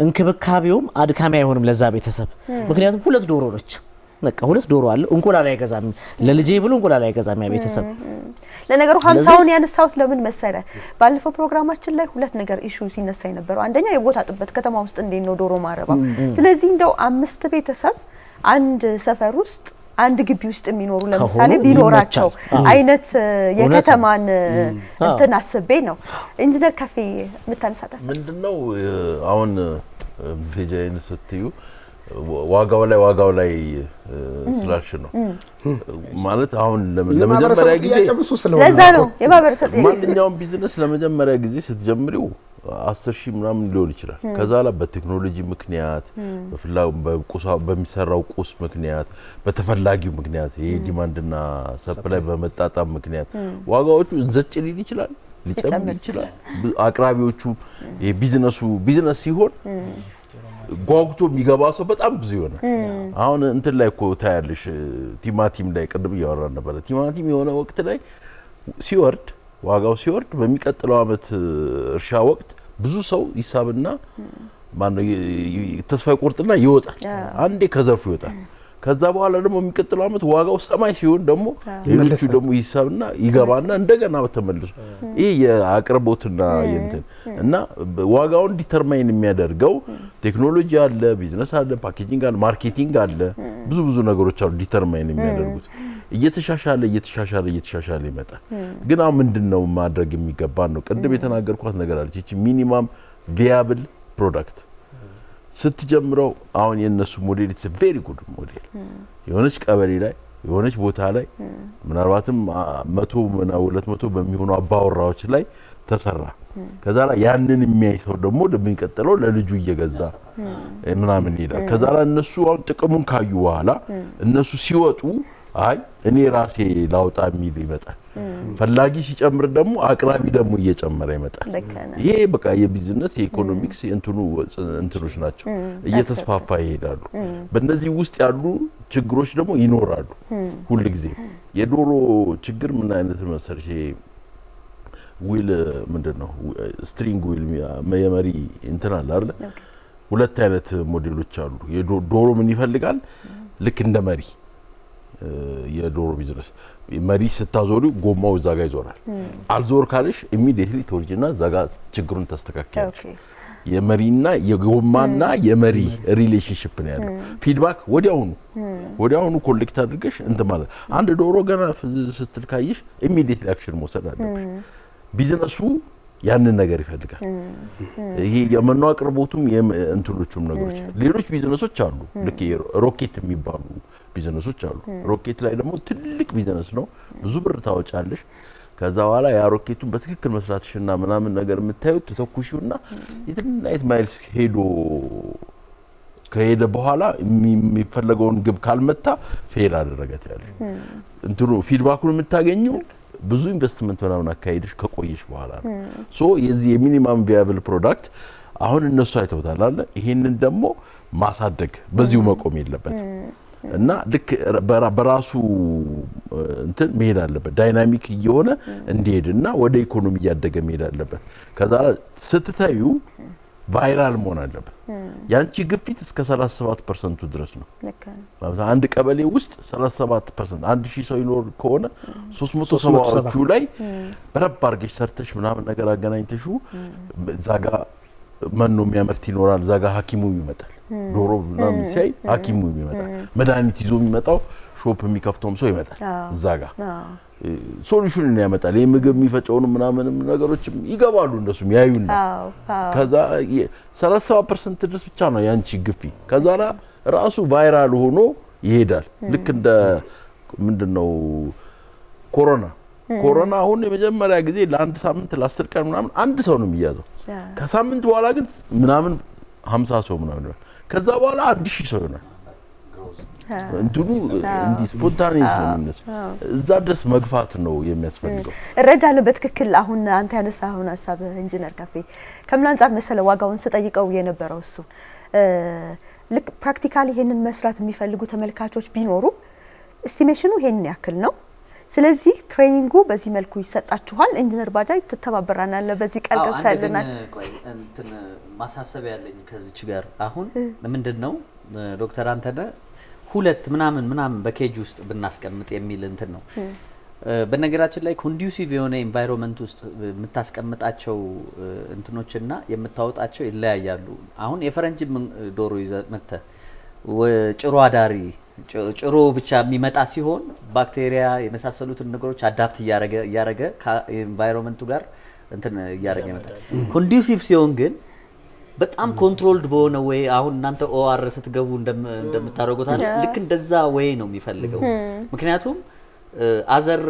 إنك بكابيوم عاد كامي هونم لزابي تسب. ممكن كلش دورو رج. كلش دورو على أنكل على كذا للي جيبوا أنكل على كذا ما يبي تسب. لأن جرو خمسة وني أنا ساوت لمن مسألة. بالفو برنامج الله كلش نجر إيشو زين السينة برو عندنا يبغوا تبت كذا ما وصلنا إنه دورو معربة. سلزين دو عم مستبي تسب عند سفر وست. عند جبيوست منور ولا مثلاً بيلوراتشو عينة يكتمان تناسب بينه عندنا كافي متى نساعده مندنا وعون بيجاي نساتيو واقع ولا سلاشنو مالت عون لما جم مراجزي لا زالوا يبقى برسات مندنا يوم بيزنس لما جم مراجزي ستجمريو عصر شيء من دون يشرح كذا لا بالتكنولوجيا مكنيات بفلا بقصة بمسرع وقص مكنيات بتفلاقي مكنيات هي ديماندنا سبلاي بمتاتا مكنيات واقعه شو نزت اللي يشلال يشلال أقربي شو بيزنس يهون قاعدوا ميجاباسو بتأمزيونا هون أنت لا يكو تعرفش تيماتيم لا يكذب يارنا برا تيماتيم يهونا وقت لا سيورت واقعه سيورت بميكاتلو عمت رشا وقت بزو سو يسابنا ما تصفي قرطنا يوتا عندي كذا فيوتا كذا بقى لما ميكاتلو عمت واقعه سماي سيون دمو يلفي دمو يسابنا يجابنا عندنا بتملس إيه أقربوتنا ينتن إننا واقعه ديترمين ميادر جو تكنولوجيا على بيزنس على باكيجينج على ماركتينج على بزو نقولش على ديترمين ميادر قط يتشاشالي متى؟ قلنا مندنا وما أدرج ميجابانو كده بيتنا أقدر كوات نقرأ لشيء minimum viable product. ستجمرو عون ينسو موديل it's a very good موديل. يونش كأبري لاي يونش بوتها لاي من أرواتهم متو من أولات متو بميهونوا باور راوش لاي تسرع. كذا لا يعني نمية صدق مود بينكتلو للجوية كذا. من عملي لا كذا لا النسو عن تكمون كايوها لا النسو سوتو أي إني راسي لاو تامي لي متى فلاقي شيء أمر دمو أكرامي دمو يجمر أي متى يه بقى يه بيزنس إيكونوميكس أنتروش ناتشو يه تصفى فايد أرو بندزي وست أرو تجروش دمو ينور أرو كل كذي يدورو تجر من أين تمسر شيء ويل مندنا سترينج ويل ما يمري إنترنال لارد ولا تالت موديلو تشارو يدورو مني فلقان لكن دمري يدور بيزنس ماري ستازوري قوموا زاجا يزورال عالزور كارش immediately تورجينا زاجا تجرون تستكاكير يا مارينا يا قومنا يا ماري relationship نيرو feedback وديعونو كولكت هادركش انت ماله عند دورو جانا في ستركايش immediately action موساد هادركش بيزنسو يعني النجاري في هذا هي يا من أقربوتهم يا أنتوا ليش من نجارش ليروش بيزنسو تشارلو لكير روكيت ميبالو بيزنسو تشارلو روكيت لا إذا مو تلك بيزنسنا زبر تاو تشارلش كذا ولا يا روكيتو بتكلم مسألة شننا منا من نجار متهاو تتوكشونا إذا نايت مايلز هيدو كهيدا بحالا ميفرلقون جب كلمة تا فير على الرجال يعني أنتوا فيدباكون متاعينيو بزو investment ونا ونا كايدش كقويش بحالا. so يزي minimum viable product. أهون الناس هاي تبتلال هين الدمو ما صدق بزيو ما كميل لبته. نا دك براسو أنت ميل لبته. dynamic يونا نديرنا وده economy يدك ميل لبته. كذا ستتايو viral مونا لبته. يعني شيء قبيت كسرة 7% تدرسنا. مثلا عندك قبلي وست سرة 7% عندي شيء سويلور كونه سوسمو جولاي برا بارجش سرتش منام نقرأ جنا ينتشو زاجا منو ميامرتين وران زاجا حكيمو بيمتال دورو نام سعي حكيمو بيمتال مداني تيزو بيمتاو شو بمي كفتهم سوي بيمتال زاجا solution نعم تالي مجمع ميفتشون من نقدروش يجابلون نسمي أيون كذا سرعة 7% تدرس بتشانه يانشي قفي كذا أنا رأسه viral هونو يهدر لكن ده من دنو كورونا هون بجمع مراكزي لان سامن تلاستر كان منامن عند سونو ميادو كسامن توالا كن منامن همسا سو منامن كذا والا عندشي سوينا انتونو اندي سبونتانيس مننس زادس مغفات ነው የሚያስፈልገው ረዳለበት ክክል አሁን አንተ ያነሳሁን ሐሳብ ኢንጂነር ካፌ ከምን አንፃር መሰለ ዋጋውን ስጠይቀው የነበረው እሱ ልክ ፕራክቲካሊ ይሄንን መስራት የሚፈልጉ ተመልካቾች ቢኖሩ ኤስቲሜሽኑ ይሄን ያክል ነው ስለዚህ ትሬኒንጉ በዚህ መልኩ ይሰጣችኋል ኢንጂነር ባጃይ ተተባበራናል በዚህ ቀልቀልታልና ማሳሰብ ያለኝ ከዚህ ጋር አሁን ምንድነው ዶክተር አንተደ ሁለት ምናምን ምናምን በኬጅ ውስጥ ብናስቀምጥ የሚል እንትን ነው በነገራችን ላይ ኮንዱሲቭ የሆነ ኢንቫይሮንመንት ውስጥ ምታስቀምጣቸው እንትኖችና የምታወጣቸው ይለያያሉ አሁን የፈረንጅ ዶሮ ይዘመተ ጭሮ አዳሪ ጭሮ ብቻ የሚመጣ ሲሆን ባክቴሪያ የመሳሰሉት ነገሮች አዳፕት ያረገ ኢንቫይሮንመንቱ ጋር እንትን ያረገ ይመጣ ኮንዱሲቭ ሲሆን ግን በጣም ኮንትሮልድ በሆነ ወይ አሁን እናንተ ኦአር ስትገቡ እንደምታረጉት አይደል ልክ እንደዛ ወይ ነው የሚፈልገው ምክንያቱም አዘር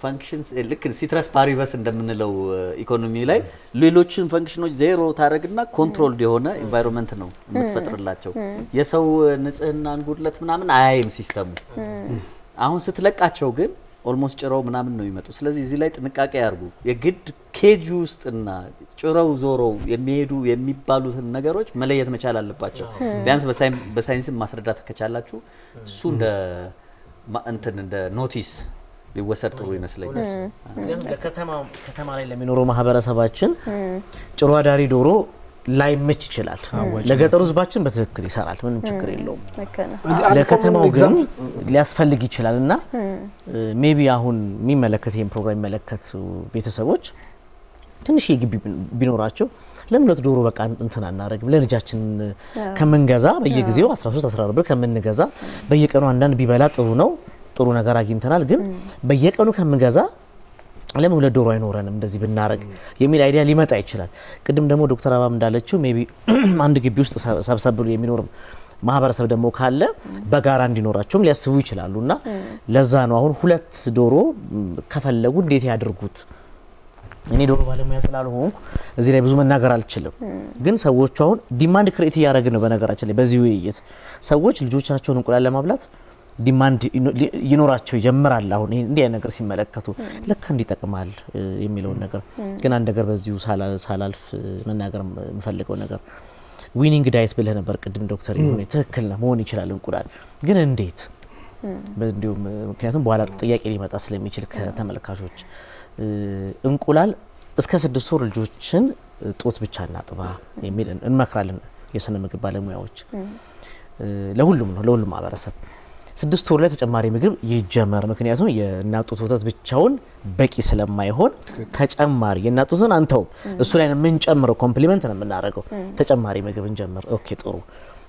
ፋንክሽንስ ልክ ሲትራስ ፓሪቨስ እንደምንለው ኢኮኖሚ ላይ ሌሎችን ፋንክሽኖች ዜሮ ታረግና ኮንትሮልድ የሆነ ኢንቫይሮንመንት ነው የምትፈጥርላቸው የሰው ንጽህናን ጉድለት ምናምን አይም ሲስተሙ አሁን ስትለቃቸው ግን ኦልሞስት ጭራው ምናምን ነው ይመጡ ስለዚህ እዚህ ላይ ጥንቃቄ ያርጉ የግድ ኬጅ ውስጥና ጭራው ዞሮ የሚሄዱ የሚባሉት ነገሮች መለየት መቻል አለባቸው ቢያንስ በሳይንስ ማስረዳት ከቻላችሁ እሱ እንደ انت عند نوتيس بيوصل تروي مثلين. كتما على من روما حبارة سباقين. جروا داري دورو لايم متشيلات. لقيت روز باقين بتذكري سالات من بتذكري اللوم. لكتما وجن لأسفل اللي جيتشيلنا. maybe أهون مين ملكتهم برنامج ملكت بيتسويج. تنشي يجيب بنوراتشو. لم نتدورو بقى أنتنا نارج بلير جاتن كم من جزاء بيجي جزيو أسرار بركم من جزاء بيجي كانوا عندنا ببلاد أرونو ترونا كراجين تنال جن بيجي كانوا كم من جزاء لم ولا دورو ينوران من دزي بالنارج يميل أيديا لما تعيشلان قدم دمو دكتور أبام دالتشو maybe عندك بيوست سب يمينورم ما هبارة سب دمو كهلا بعاران دينوراتشو مليا سويشلان لونا لزانو هون خلت دورو كفل لقون ديتي هدرقوت يعني دورو بالمياه سلالو هونك زي اللي بزومن ناقرال تشلو. جن سووش شون ديماند كريت يارا جنو بناقرال تشلو بزوييت. سووش الجوتشة شون نقول على ما بلات ديماند ينورات شوي جمر الله هون دي أنا كرسي ملك كتو. لكن دي تكمل يميلون ناقر. كنا ناقر بزوج سالالف من ناقر مفلكون ناقر. وينينج دايس بلهنا بركدم دكتوري هوني تكلنا هوني شلالو نقولان. جن نديت. بديوم كناتهم بوالا تياك إلي ما تسلم يشيل كتامل كاشوش. እንቁላል እስከ 6 ወር ልጆችን ጦት ብቻ እናጥባ የሚል እንመክራለን የሰነ ምግብ ባለሙያዎች ለሁሉም ነው ለሁሉም ማበረሰብ 6 ወር ላይ ተጨማሪ ምግብ ይጀመር ምክንያቱም የናጡት ወተት ብቻውን በቂ ስለማይሆን ተጨማሪ የናጡትን አንተው እሱ ላይ ምን ጨምረው ኮምፕሊመንት ነው እናደርገው ተጨማሪ ምግብ እንጀምር ኦኬ ጥሩ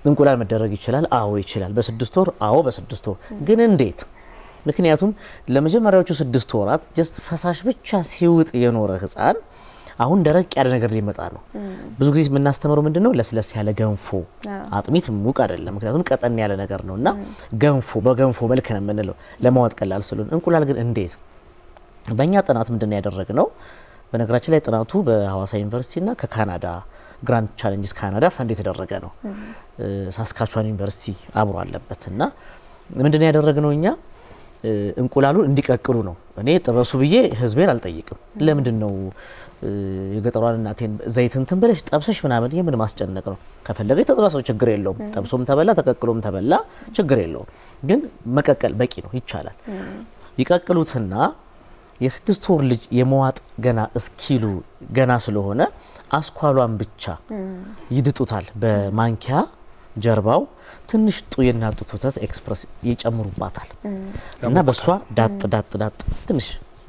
እንቁላል መደረግ ይችላል አዎ ይችላል በ6 ወር አዎ በ6 ወር ግን እንዴት ምክንያቱም ለመጀመሪያዎቹ 6 ወራት just ፈሳሽ ብቻ ሲውጥ የኖረ ህፃን አሁን ደረቅ ያለ ነገር ሊመጣ ነው ብዙ ጊዜ ምን እናስተምረው ምንድነው ለስለስ ያለ ገንፎ አጥሚት ሙቅ አይደለም ምክንያቱም ቀጠን ያለ ነገር ነውና ገንፎ በገንፎ መልክ ነው ምንለው ለማወጥ ቀላል ስለሆነ እንቁላል ግን እንዴት በእኛ ጥናት ምንድነው ያደረግነው በነገራችን ላይ ጥናቱ በሐዋሳ ዩኒቨርሲቲ እና ከካናዳ ግራንድ ቻሌንጅስ ካናዳ ፈንድ የተደረገ ነው ሳስካቹዋን ዩኒቨርሲቲ አብሮ አለበትና ምንድነው ያደረግነው እኛ እንቁላሉን እንዲቀቅሉ ነው እኔ ተበሱ ብዬ ህዝቤን አልጠይቅም ለምንድነው የገጠሯን እናቴን ዘይት እንትን ብለሽ ጠብሰሽ ምናምን የምን ማስጨነቅ ነው ከፈለገ ተጠባሰው ችግር የለውም ጠብሶም ተበላ ተቀቅሎም ተበላ ችግር የለውም ግን መቀቀል በቂ ነው ይቻላል ይቀቅሉትና የ6 ወር ልጅ የመዋጥ ገና እስኪሉ ገና ስለሆነ አስኳሏን ብቻ ይድጡታል በማንኪያ ጀርባው ትንሽ ጡይና ጡቱታት ኤክስፕረስ ይጨምሩባታል እና በሷ ዳጥ ትንሽ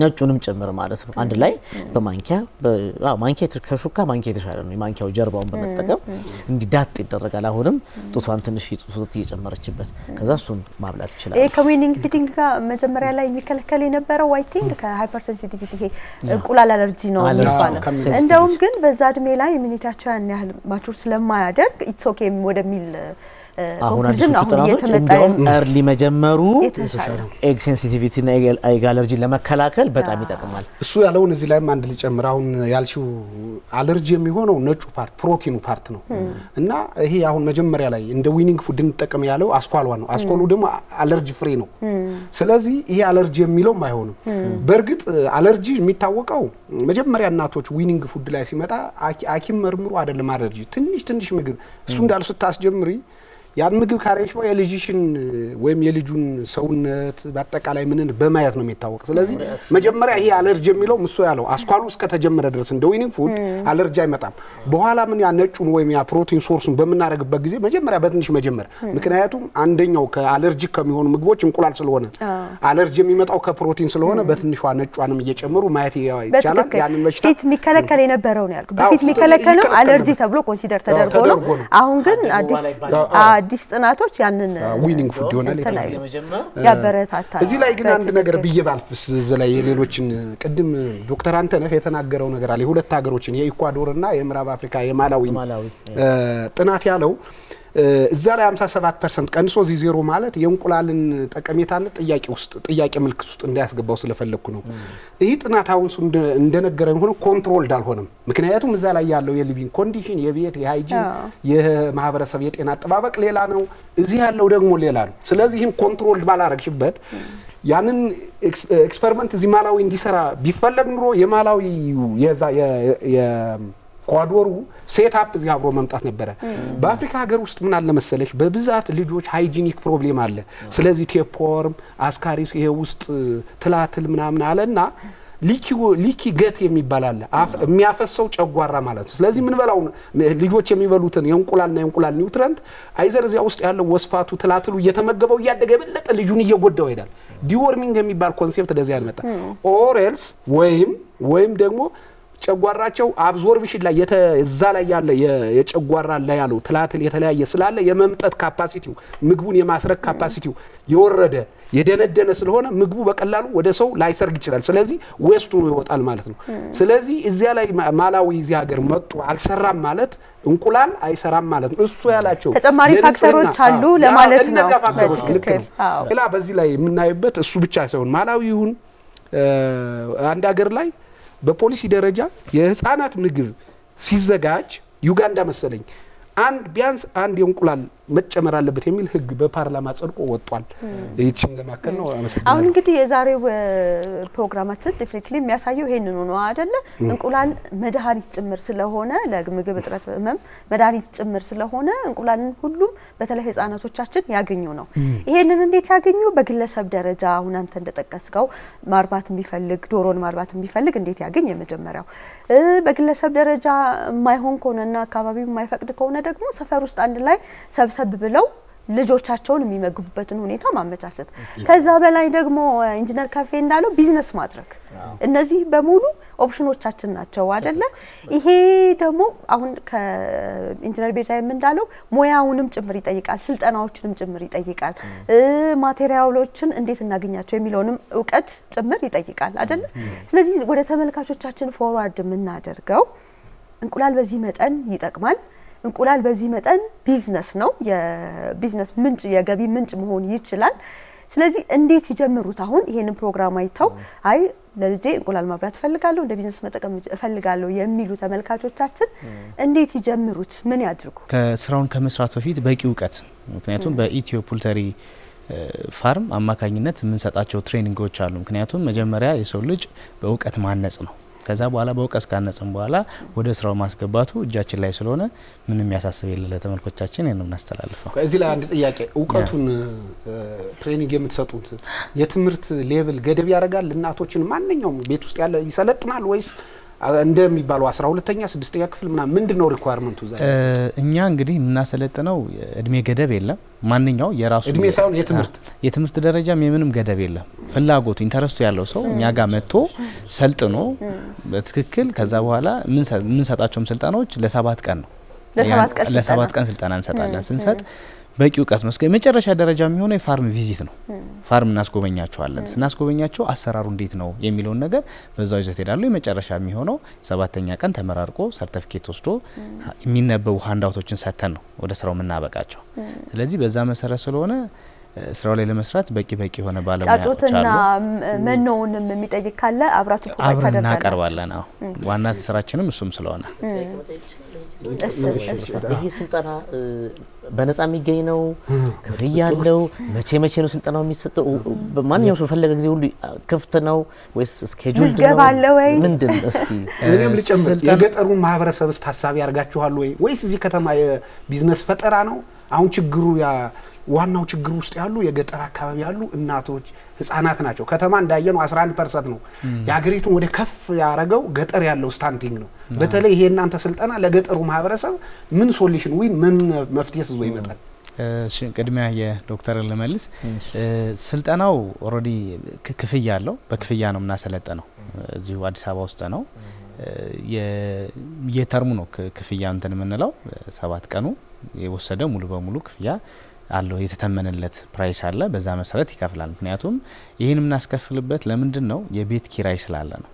ነጩንም ጨምር ማለት ነው አንድ ላይ በማንኪያ ማንኪያ ትርከሹካ ማንኪያ ተሻለ ነው ማንኪያው ጀርባውን በመጠቀም እንዲዳጥ ይደረጋል አሁንም ጡቷን ትንሽ ጡት እየጨመረችበት ከዛ እሱን ማብላት ይችላል እይ ከዊኒንግ ፊዲንግ ጋር መጀመሪያ ላይ የሚከለከል የነበረው አይ ቲንክ ከሃይፐር ሴንሲቲቪቲ ይሄ እንቁላል አለርጂ ነው የሚባለው እንደውም ግን በዛ እድሜ ላይ ኢሚኒቲያቸው ያን ያህል ማቹር ስለማያደርግ ኢትስ ኦኬ ወደሚል أنا يعني مجيب كاريش ويا لجيشن ويم يلجون سون باتك على منن بما يثنو ميتاوك سلازي مجمريا هي الرجي ميلو مسو يالو اسكوالو اسك تجمر درسن دوينين فود الرجي ميطام بوحالا من يا نچون ويم يا بروتين سورسن بمنارغبا غزي مجمريا بتنش مجمر مكنياتوم اندኛው كالرجي كميሆኑ ምግቦች እንቁላል ስለሆነ الرجي የሚመጣው ከፕሮቲን ስለሆነ በትንሽዋ ነጯንም እየጨመሩ ማየት ይቻላል ያንን መሽታ ፊት ሚከለከለ የነበረው ነው ያልኩ ፊት ሚከለከለ ነው አለርጂ ተብሎ ኮንሲደር ተደርጎ ነው አሁን ግን አዲስ አዲስ ጥናቶች ያንን ዊኒንግ ፉድ ይሆናል ያበረታታል እዚህ ላይ ግን አንድ ነገር በየባልፍስ እዚህ ላይ የሌሎችን ቀድም ዶክተር አንተነህ የተናገረው ነገር አለ ሁለት ሀገሮችን የኢኳዶርና የምዕራብ አፍሪካ የማላዊ ጥናት ያለው እዛ ላይ 57% ቀንሶ ዜሮ ማለት የእንቁላልን ተቀሜታነት ጥያቄ ውስጥ ጥያቄ ምልክት ውስጥ እንዳያስገባው ስለፈለኩ ነው ይሄ ጥናት አሁን እንደነገረን ሆኖ ኮንትሮልድ አልሆነም ምክንያቱም እዛ ላይ ያለው የሊቪንግ ኮንዲሽን የቤት የሃይጂን የማህበረሰብ የጤና አጠባበቅ ሌላ ነው እዚህ ያለው ደግሞ ሌላ ነው ስለዚህም ኮንትሮልድ ባላረግሽበት ያንን ኤክስፐሪመንት እዚህ ማላዊ እንዲሰራ ቢፈልግ ኑሮ የማላዊ ኳዶሩ ሴት አፕ እዚህ አብሮ መምጣት ነበረ በአፍሪካ ሀገር ውስጥ ምን አለ መሰለሽ በብዛት ልጆች ሃይጂኒክ ፕሮብሌም አለ ስለዚህ ቴፖርም አስካሪስ ይሄ ውስጥ ትላትል ምናምን አለና ሊኪ ገት የሚባል አለ የሚያፈሰው ጨጓራ ማለት ስለዚህ ምን በላው ልጆች የሚበሉትን የእንቁላልና የእንቁላል ኒውትሪንት አይዘር እዚያ ውስጥ ያለው ወስፋቱ ትላትሉ እየተመገበው ያደገ በለጠ ልጁን እየጎዳው ይላል ዲዎርሚንግ የሚባል ኮንሴፕት ደዚያ ያመጣ ኦሬልስ ወይም ደግሞ ጨጓራቸው አብዞርብሽን ላይ እዛ ላይ ያለ የጨጓራ ላይ ያለው ትላትል የተለያየ ስላለ የመምጠት ካፓሲቲው ምግቡን የማስረክ ካፓሲቲው ይወረደ የደነደነ ስለሆነ ምግቡ በቀላሉ ወደ ሰው ላይሰርግ ይችላል ስለዚህ ዌስቱ ይወጣል ማለት ነው ስለዚህ እዚያ ላይ ማላዊ እዚያ ሀገር መጥቶ አልሰራም ማለት እንቁላል አይሰራም ማለት ነው እሱ ያላቸው ተጨማሪ ፋክተሮች አሉ ለማለት ነው እላ በዚህ ላይ የምናይበት እሱ ብቻ ሳይሆን ማላዊውን አንድ ሀገር ላይ በፖሊሲ ደረጃ የህፃናት ምግብ ሲዘጋጅ ዩጋንዳ መሰለኝ አንድ ቢያንስ አንድ የእንቁላል መጨመር አለበት የሚል ህግ በፓርላማ ጸድቆ ወጥቷል እቺን ለማከል ነው አመሰግናለሁ አሁን እንግዲህ የዛሬው ፕሮግራማችን ዲፍሊትሊ የሚያሳየው ይሄንን ነው አይደለ እንቁላል መድኃኒት ጭምር ስለሆነ ለምግብ እጥረት ህመም መድኃኒት ጭምር ስለሆነ እንቁላልን ሁሉም በተለይ ህፃናቶቻችን ያገኙ ነው ይሄንን እንዴት ያገኙ በግለሰብ ደረጃ አሁን አንተ እንደጠቀስከው ማርባት የሚፈልግ ዶሮን ማርባት የሚፈልግ እንዴት ያገኝ የመጀመሪያው በግለሰብ ደረጃ ማይሆን ከሆነና አካባቢው ማይፈቅድ ከሆነ ደግሞ ሰፈር ውስጥ አንድ ላይ ሰብስበው ልጆቻቸውን የሚመግቡበትን ሁኔታ ማመቻቸት ከዛ በላይ ደግሞ ኢንጂነር ካፌ እንዳለው ቢዝነስ ማድረግ እነዚህ በሙሉ ኦፕሽኖቻችን ናቸው አይደለ ይሄ ደግሞ አሁን ከኢንጂነር ቤታዬም እንዳለው ሞያውንም ጭምር ይጠይቃል ስልጠናዎችንም ጭምር ይጠይቃል ማቴሪያሎችን እንዴት እናገኛቸው የሚለውንም ዕውቀት ጭምር ይጠይቃል አይደለ ስለዚህ ወደ ተመልካቾቻችን ፎርዋርድ እናደርገው እንቁላል በዚህ መጠን ይጠቅማል እንቁላል በዚህ መጠን ቢዝነስ ነው የቢዝነስ ምንጭ የገቢ ምንጭ መሆን ይችላል ስለዚህ እንዴት ይጀምሩት አሁን ይሄንን ፕሮግራም አይተው አይ ለዚህ እንቁላል ማብራት ፈልጋለሁ እንደ ቢዝነስ መጠቀም ፈልጋለሁ የሚሉ ተመልካቾቻችን እንዴት ይጀምሩት ምን ያድርጉ ከስራውን ከመስራት በፊት በቂ ዕውቀት ምክንያቱም በኢትዮ ፑልተሪ ፋርም አማካኝነት ምን ሰጣቸው ትሬኒንጎች አሉ ምክንያቱም መጀመሪያ የሰው ልጅ በዕውቀት ማነጽ ነው ከዛ በኋላ በውቀስ ካነጽም በኋላ ወደ ስራው ማስገባቱ እጃችን ላይ ስለሆነ ምንም ያሳስብ የለለ ተመልካቾቻችን እነም እናስተላልፈው እዚህ ላይ አንድ ጥያቄ ዕውቀቱን ትሬኒንግ የምትሰጡት የትምርት ሌቭል ገደብ ያረጋል እናቶችን ማንኛውም ቤት ውስጥ ያለ ይሰለጥናል ወይስ እንደሚባለው 12ኛ 6ኛ ክፍል ምንድነው ሪኳየርመንቱ ዛሬ እኛ እንግዲህ እናሰለጥነው እድሜ ገደብ የለም ማንኛው የራሱ እድሜ ሳይሆን የትምርት ደረጃም የምንም ገደብ የለም ፍላጎቱ ኢንተረስቱ ያለው ሰው እኛ ጋር መጥቶ ሰልጥኖ በትክክል ከዛ በኋላ ምን ሰጣቸውም ስልጣኖች ለ7 ቀን ነው ለ7 ቀን ስልጣናን ሰጣለን ስንሰጥ በቂ ዕውቀት ነው እስከ መጨረሻ ደረጃም የሆነ የፋርም ቪዚት ነው ፋርም እናስጎበኛቸዋለን ስናስጎበኛቸው አሰራሩ እንዴት ነው የሚሉን ነገር በዛው ይዘት ይላሉ የመጨረሻ የሚሆነው 7ኛ ቀን ተመራርቆ ሰርቲፊኬት ወስዶ የሚነበቡ ሃንዳውቶችን ሰተን ነው ወደ ስራው እናበቃቸው ስለዚህ በዛ መሰረት ስለሆነ ስራው ላይ ለመስራት በቂ ሆነ ባለሙያዎች አሉ መነውንም የሚጠይቅ ካለ አብራቱ ፕሮግራም ታደርጋለና እናቀርባለን አዎ ዋና ስራችንም እሱም ስለሆነ ይሄ ስልጣና በነፃ የሚገኝ ነው ክብሪያለው መቼ ነው ስልጣናው የሚሰጠው ማንኛውም ሰው ፈለገ ግዜ ሁሉ ክፍት ነው ወይስ ስኬጁል ነው ምንድን እስኪ እኔም ልጨምር የገጠሩ ማህበረሰብስ ታሳቢ ያርጋችኋል ወይ ወይስ እዚህ ከተማ የቢዝነስ ፈጠራ ነው አሁን ችግሩ ያ ዋናው ችግር ውስጥ ያሉ የገጠር አካባቢ ያሉ እናቶች ህፃናት ናቸው ከተማ እንዳየነው 11% ነው ያገሪቱ ወደ ከፍ ያረጋው ገጠር ያለው ስታንቲንግ ነው በተለይ ይሄ እናንተ ስልጣና ለገጠሩ ማህበረሰብ ምን ሶሉሽን ወይ ምን መፍትሄስ ይዞ ይመጣል እሺ ቅድሚያ የዶክተር ለመልስ ስልጣናው ኦሬዲ ክፍያ ያለው በክፍያ ነው እናሰለጠነው እዚሁ አዲስ አበባ ውስጥ ነው የተርሙ ነው ክፍያ እንትን ምንለው 7 ቀኑ የወሰደው ሙሉ በሙሉ ክፍያ አለው የተተመነለት ፕራይስ አለ በዛ መሰረት ይከፍላል ምክንያቱም ይሄንም እናስከፍልበት ለምንድን ነው የቤት ኪራይ ስላለ ነው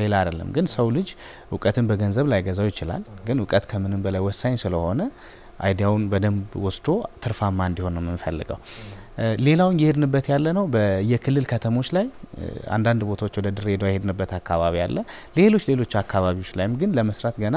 ሌላ አይደለም ግን ሰው ልጅ ዕውቀትን በገንዘብ ላይ ገዛው ይችላል ግን ዕውቀት ከምንም በላይ ወሳኝ ስለሆነ አይዲያውን በደንብ ወስዶ ትርፋማ እንዲሆን ነው የምንፈልገው ሌላውን ይሄድንበት ያለ ነው በየክልል ከተሞች ላይ አንድ አንድ ቦታዎች ወደ ድሬዳዋ ይሄድንበት አካባቢ አለ ሌሎች አካባቢዎች ላይም ግን ለመስራት ገና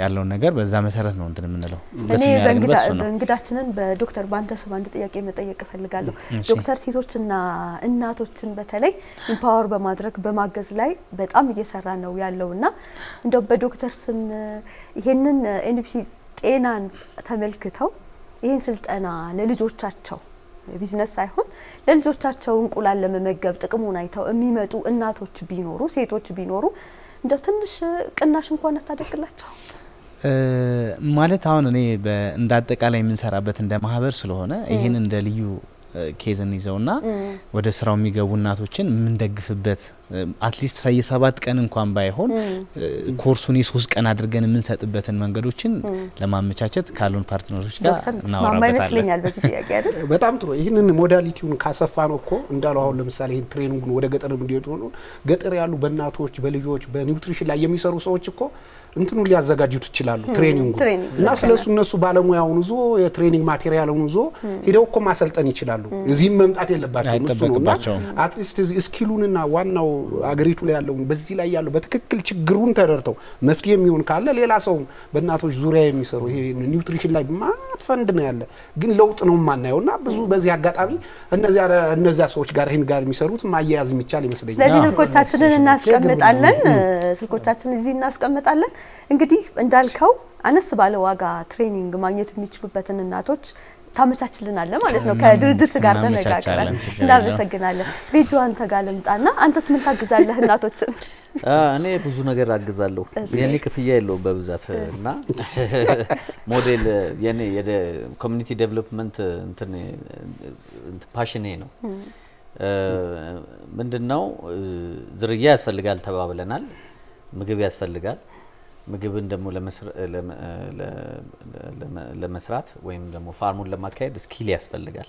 ያለው ነገር በዛ መሰረት ነው እንትን ምንለው እኔ በእንግዳችንን በዶክተር ባንተስብ አንድ ጥያቄ መጠየቅ ፈልጋለሁ ዶክተር ሴቶችና እናቶችን በተለይ ኢምፓወር በማድረግ በማገዝ ላይ በጣም እየሰራ ነው ያለውና እንደው በዶክተር ስም ይሄንን ኤንቢሲ ጤናን ተመልክተው ይሄን ስልጣና ለልጆቻቸው ቢዝነስ ሳይሆን ለልጆቻቸው እንቁላል ለመመገብ ጥቅሙን አይተው የሚመጡ እናቶች ቢኖሩ ሴቶች ቢኖሩ እንደው ትንሽ ቅናሽ እንኳን አታደርግላቸው ማለት አሁን እኔ በእንዳጠቃላይ ምን ሰራበት እንደ ማህበር ስለሆነ ይሄን እንደ ልዩ ኬዝን ይዘውና ወደ ስራው የሚገቡ እናቶችን ምን ደግፍበት አትሊስት ሳይ 7 ቀን እንኳን ባይሆን ኮርሱን 3 ቀን አድርገን ምን ሰጥበትን መንገዶችን ለማመቻቸት ካሉን ፓርትነሮች ጋር እናወራበታለን በዚህ ጥያቄ አይደል በጣም ጥሩ ይሄንን ሞዳሊቲውን ካሰፋነው እኮ እንዳለው አሁን ለምሳሌ ይሄን ትሬኒንግ ወደ ገጠር እንዲወጡ ነው ገጠር ያሉ በእናቶች በልጆች በኒውትሪሽን ላይ የሚሰሩ ሰዎች እኮ እንትኑ ሊያዘጋጁት ይችላሉ ትሬኒንግ እና ስለሱ እነሱ ባለሙያውን ዞ የትሬኒንግ ማቴሪያሉን ዞ ሄደው እኮ ማሰልጠን ይችላሉ እዚህ መምጣት የለባቸው እነሱ አትሊስት ስኪሉንና ዋናው አገሪቱ ላይ ያለው በዚህ ላይ ያለው በትክክል ችግሩን ተደርተው መፍትሄ የሚሆን ካለ ሌላ ሰው በእናቶች ዙሪያ የሚሰሩ ይሄ ኒውትሪሽን ላይ ማት ፈንድ ነው ያለ ግን ለውጥ ነው ማናየውና ብዙ በዚህ አጋጣሚ እነዚያ ሰዎች ጋር ይሄን ጋር የሚሰሩት ማያያዝ የሚቻል ይመስለኛል ስለዚህ ስልኮቻችንን እናስቀምጣለን ስልኮቻችንን እዚህ እናስቀምጣለን እንግዲህ እንዳልከው አነስ ባለ ዋጋ ትሬኒንግ ማግኘት የሚችሉበትን እናቶች ታመቻችልናል ማለት ነው ከድርጅት ጋር ተነጋግረን እናመሰግናለን ቪዲዮን ተጋለምጣና አንተስ ምን ታግዛለህ እናቶችን እኔ ብዙ ነገር አግዛለሁ የኔ ክፍያ የለው በብዛትና ሞዴል የኔ የኮሚኒቲ ዴቨሎፕመንት እንት ፓሽኔ ነው ምንድነው ዝርያ ያስፈልጋል ተባብለናል ምግብ ያስፈልጋል ምግብን ደሞ ለመስራት ወይም ደሞ ፋርሙን ለማካሄድ ስኪል ያስፈልጋል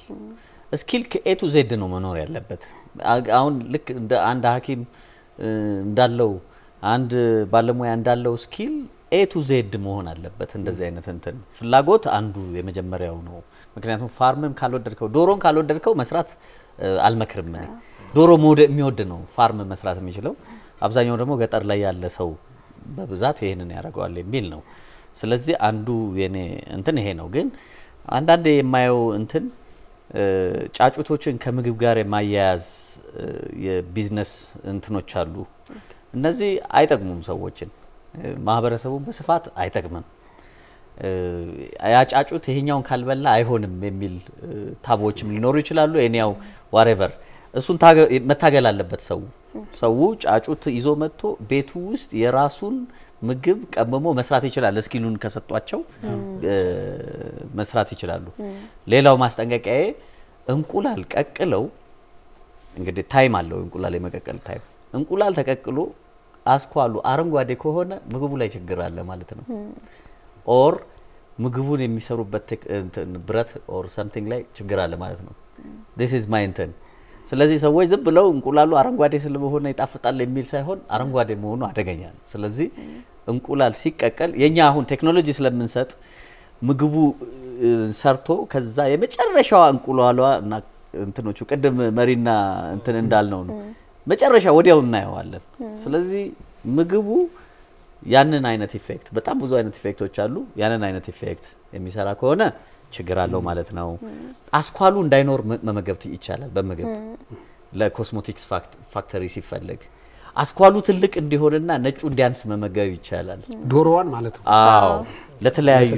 ስኪል ከኤ ቱ ዜድ ነው መኖር ያለበት አሁን ልክ እንደ አንድ ሐኪም እንዳለው አንድ ባለሙያ እንዳለው ስኪል ኤ ቱ ዜድ መሆን አለበት እንደዚህ አይነት እንትን ፍላጎት አንዱ የመጀመሪያው ነው ምክንያቱም ፋርምም ካልወደድከው ዶሮን ካልወደድከው መስራት አልመክርም ዶሮ ሞድ የሚወድ ነው ፋርም መስራት የሚችለው አብዛኛው ደሞ ገጠር ላይ ያለ ሰው በብዛት ይሄንን ያረጋዋል የሚል ነው ስለዚህ አንዱ የኔ እንትን ይሄ ነው ግን አንድ አንድ የማየው እንትን ጫጩቶችን ከምግብ ጋር የማያያዝ የቢዝነስ እንትኖች አሉ እነዚህ አይጠቅሙም ሰዎችን ማህበረሰቡን በስፋት አይጠቅሙም ያጫጩት ይሄኛውን ካልበላ አይሆንም የሚል ታቦችም ሊኖር ይችላል እኔ ያው whatever እሱን መታገል አለበት ሰው ሰው ጫጩት ይዞ መጥቶ ቤቱ ውስጥ የራሱን ምግብ ቀመሞ መስራት ይችላል ስኪሉን ከሰጧቸው መስራት ይችላሉ ሌላው ማስጠንቀቂያዬ እንቁላል ቀቅለው እንግዲህ ታይም አለው እንቁላል የመቀቀል ታይም እንቁላል ተቀቅሎ አስኳሉ አረንጓዴ ከሆነ ምግቡ ላይ ችግር አለ ማለት ነው ኦር ምግቡን የሚሰሩበት ብረት or something ላይ ችግር አለ ማለት ነው this is my intent ስለዚህ ሰዎች ዝም ብለው እንቁላሉ አረንጓዴ ስለሆነ ይጣፍጣል የሚል ሳይሆን አረንጓዴ መሆኑ አደገኛ ነው ስለዚህ እንቁላል ሲቀቀል የኛ አሁን ቴክኖሎጂ ስለምንሰጥ ምግቡ ሰርቶ ከዛ የመጨረሻው እንቁላሏ እና እንትኖቹ ቀደም መሪና እንትን እንዳልነው ነው መጨረሻ ወዲያው እናየዋለን ስለዚህ ምግቡ ያንን አይነት ኢፌክት በጣም ብዙ አይነት ኢፌክቶች አሉ ያንን አይነት ኢፌክት የሚሰራ ከሆነ ችግር አለው ማለት ነው አስኳሉ እንዳይኖር መመገብት ይቻላል በመገብ ለኮስሞቲክስ ፋክተሪ ሲፈልግ አስኳሉ ትልቅ እንዲሆንና ነጩ እንዲያንስ መመገብ ይቻላል ዶሮዋን ማለት ነው አዎ ለተለያዩ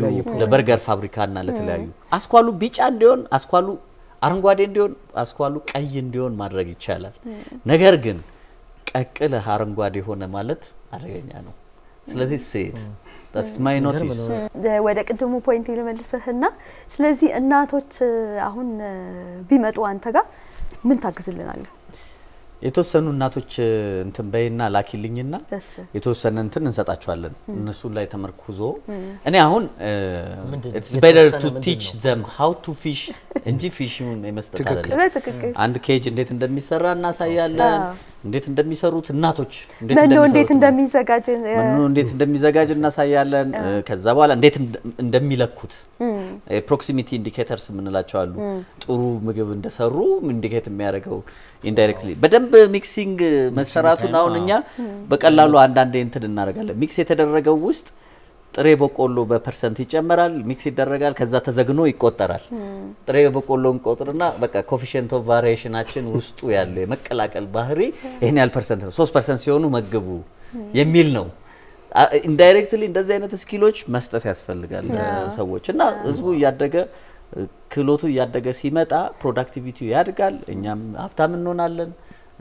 ለበርገር ፋብሪካና ለተለያዩ አስኳሉ ቢጫ እንዲሆን አስኳሉ አረንጓዴ እንዲሆን አስኳሉ ቀይ እንዲሆን ማድረግ ይቻላል ነገር ግን ቀቅለ አረንጓዴ ሆነ ማለት አደገኛ ነው ስለዚህ ሴት that's my notice ወደ ቅድሙ ፖይንት ይመልሰህና ስለዚህ እናቶች አሁን ቢመጡ አንተ ጋር ምን ታግዝልናለህ የተወሰኑ እናቶች እንትን በይና ላኪልኝና የተወሰነ እንትን እንሰጣቸዋለን እነሱ ላይ ተመርኩዞ እኔ አሁን it's better to teach them how to fish እንጂ ፊሽን የመስጠታለለ አንድ ኬጅ እንዴት እንደሚሰራ እናሳያለን እንዴት እንደሚሰሩት እናቶች እንዴት እንደሚዘጋጅ እናሳያለን ከዛ በኋላ እንዴት እንደሚለኩት proximity indicators ምንላቸው አሉ ጥሩ ምግብ እንደሰሩ ኢንዲኬት የሚያደርገው indirectly በደንብ ሚክሲንግ መሰራቱን አሁንኛ በቀላሉ አንድ አንድ እንትን እናደርጋለን ሚክስ የተደረገው ውስጥ ጥሬ በቆሎ በፐርሰንት ይጨመራል ሚክስ ይደረጋል ከዛ ተዘግኖ ይቆጠራል ጥሬ በቆሎን ቆጥርና በቃ ኮፊሺየንት ኦፍ ቫሪዬሽናችን ውስጡ ያለ የመቀላቀል ባህሪ ይሄን ያህል ፐርሰንት ነው 3% ሲሆኑ መግቡ የሚል ነው ኢንዳይሬክትሊ እንደዚህ አይነት ስኪሎች መስጠት ያስፈልጋል ሰዎችና ህዝቡ ያደገ ክሎቱ ያደገ ሲመጣ ፕሮዳክቲቪቲው ያድጋል እኛም አፍታም እንሆናለን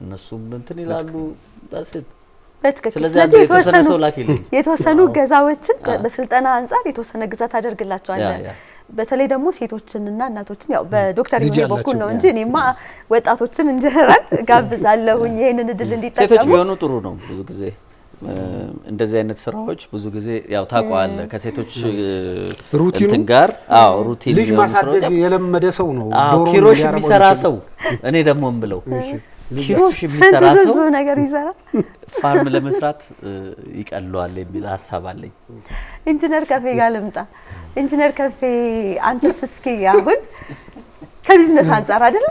እነሱም እንትን ይላሉ ዳስት ስለዚህ የተወሰነ ሰው ላኪልኝ የተወሰኑ ገዛዎችን በስልጣና አንፃር የተወሰነ ግዛት አደርግላቸው አለ በተለይ ደግሞ ሴቶችንና እናቶችን ያው በዶክተር ይሁን በኩል ነው እንጂ እኔማ ወጣቶችን እንጀራን ጋብዛለሁኝ ይሄንን ድል እንዲጠቀሙ ሴቶች ቢሆኑ ጥሩ ነው ብዙ ጊዜ እንደዚህ አይነት ስራዎች ብዙ ጊዜ ያው ታቋዋል ከሴቶች ሩቲን ጋር አዎ ሩቲን ልጅ ማሳደግ የለመደ ሰው ነው ዶሮ ኪሮሽ የሚሰራ ሰው እኔ ደግሞ እንብለው ኪሮሽ የሚሰራ ሰው ብዙ ነገር ይሰራ ፋርም ለመስራት ይቀላል የሚል ሐሳብ አለኝ ኢንጂነር ከፌ ጋር ልምጣ ኢንጂነር ከፌ አንተስ እስኪ ያሁን ከቢዝነስ አንፃር አይደል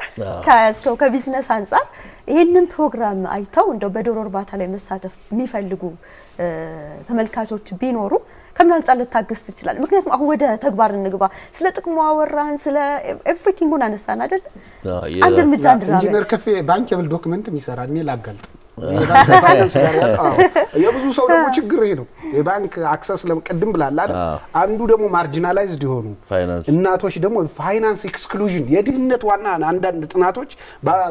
ከያስከው ከቢዝነስ አንፃር ይሄንን ፕሮግራም አይተው እንደው በዶሮ እርባታ ላይ መሳተፍ የሚፈልጉ ተመልካቾች ቢኖሩ ከምን አንፃር ለታግስት ይችላል ምክንያቱም አሁን ወደ ተግባር እንግባ ስለ ጥቅሙ አወራን ስለ ኤቭሪቲንጉን አነሳን አይደል አንድ ምጫ ድራማ ኢንጂነር ከፌ ባንኬብል ዶክመንት የሚሰራል እኔ ላጋልጥ የብዙ ሰው ደግሞ ችግር ይሄ ነው የባንክ አክሰስ ለምቀድም ብላላ አንዱ ደግሞ ማርጂናላይዝድ ይሆኑ እናቶች ደግሞ ፋይናንስ ኤክስክሉዥን የድህነት ዋና አንዳንድ ጥናቶች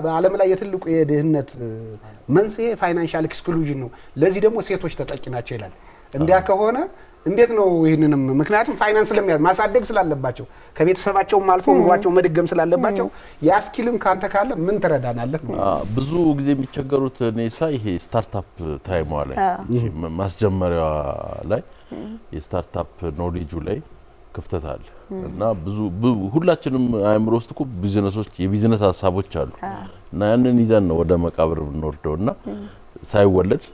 በአለም ላይ የትልቁ የድህነት መንስኤ ፋይናንሻል ኤክስክሉዥን ነው ለዚህ ደግሞ ሴቶች ተጠቂ ናቸው ይላል እንዲያ ከሆነ እንዴት ነው ይሄንንም ምክንያቱም ፋይናንስ ለሚያዝ ማሳደግ ስላለባቸው ከቤተሰባቸው ማልፎ ምዋቸው መድገም ስላለባቸው ያስኪልም ካንተ ካለ ምን ተረዳናለህ ብዙ ጊዜ የሚቸገሩት ኔሳ ይሄ ስታርታፕ ታይም ላይ ማስጀመሪያ ላይ የስታርታፕ ኖሌጁ ላይ ክፍተት አለ እና ብዙ ሁላችንም አይምሮ ውስጥ እኮ ቢዝነሶች የቢዝነስ ሐሳቦች አሉ እና ያንን ይዘን ነው ወደ መቃብር እንወርደውና ሳይወለድ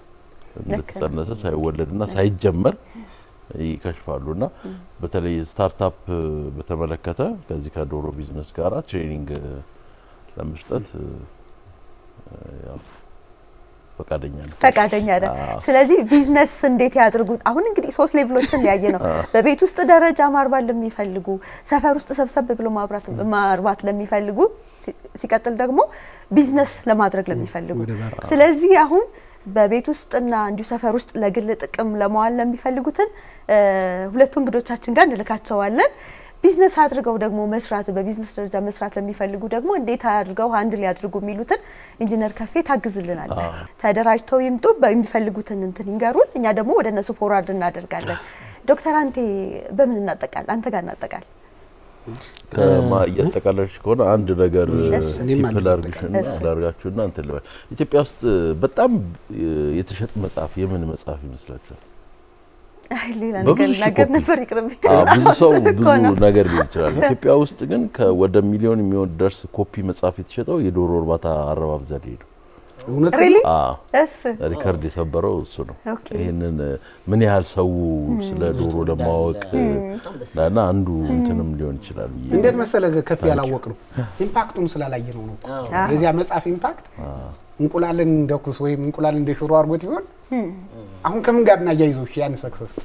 እንደተሰነሰ ሳይወለድና ሳይጀመር ይከሽፋሉና በተለይ ስታርታፕ በተመለከተ ከዚህ ከዶሮ ቢዝነስ ጋራ ትሬኒንግ ለመስጠት ያው ፈቃደኛ ነው ስለዚህ ቢዝነስ እንዴት ያድርጉት አሁን እንግዲህ ሶስት ሌቭሎችን ያየነው በቤት ውስጥ ደረጃ ማርባት ለሚፈልጉ ሰፈር ውስጥ ሰብሰብ ብሎ ማርባት ለሚፈልጉ ሲቀጥል ደግሞ ቢዝነስ ለማድረግ ለሚፈልጉ ስለዚህ አሁን በቤት ውስጥና እንዲሁ ሰፈር ውስጥ ለግል ጥቅም ለማዋል ለሚፈልጉትን ሁለቱን ግዶቻችን ጋር እንልካቸዋለን بزنس هاتر جو دعمو مسرات و بزنس درجة مسرات لمی فلگو دعمو دیت هاتر جو هندلی هاتر جو میلوتن اینجینر کافی تاجزل نداره. تا در رایت تویم تو با این فلگو تنن تنینگارون نیادم و دن سفورات نداره کرده. دکترانتی بمن نتکال انتگان نتکال. ما يتكلمش كون عن درجة الارجاء شو نانتلوه. يجي بياست بتأم يتشهد مسافية من مسافي مثلاً. أهلي نقدر نفرق ربي. بزوجه نقدر نشتغل. يجي بياست كن كودا مليون مليون درس كوبي مسافي تشهد أو يدور رباط عربة بزرير. really إيش؟ ريكاردي سبرو سنو. هنا مني هالسوو سلادورو دماغ. لا أنا عنده مثلاً مليون شلال. عندك مسألة كافية على وقره. impact مسألة لا ينونو. إذا عملت عف impact. نقول على ندوكس وين نقول على ندشرو أربعة يوم. أهم كم قابنا جايزوش يعني success.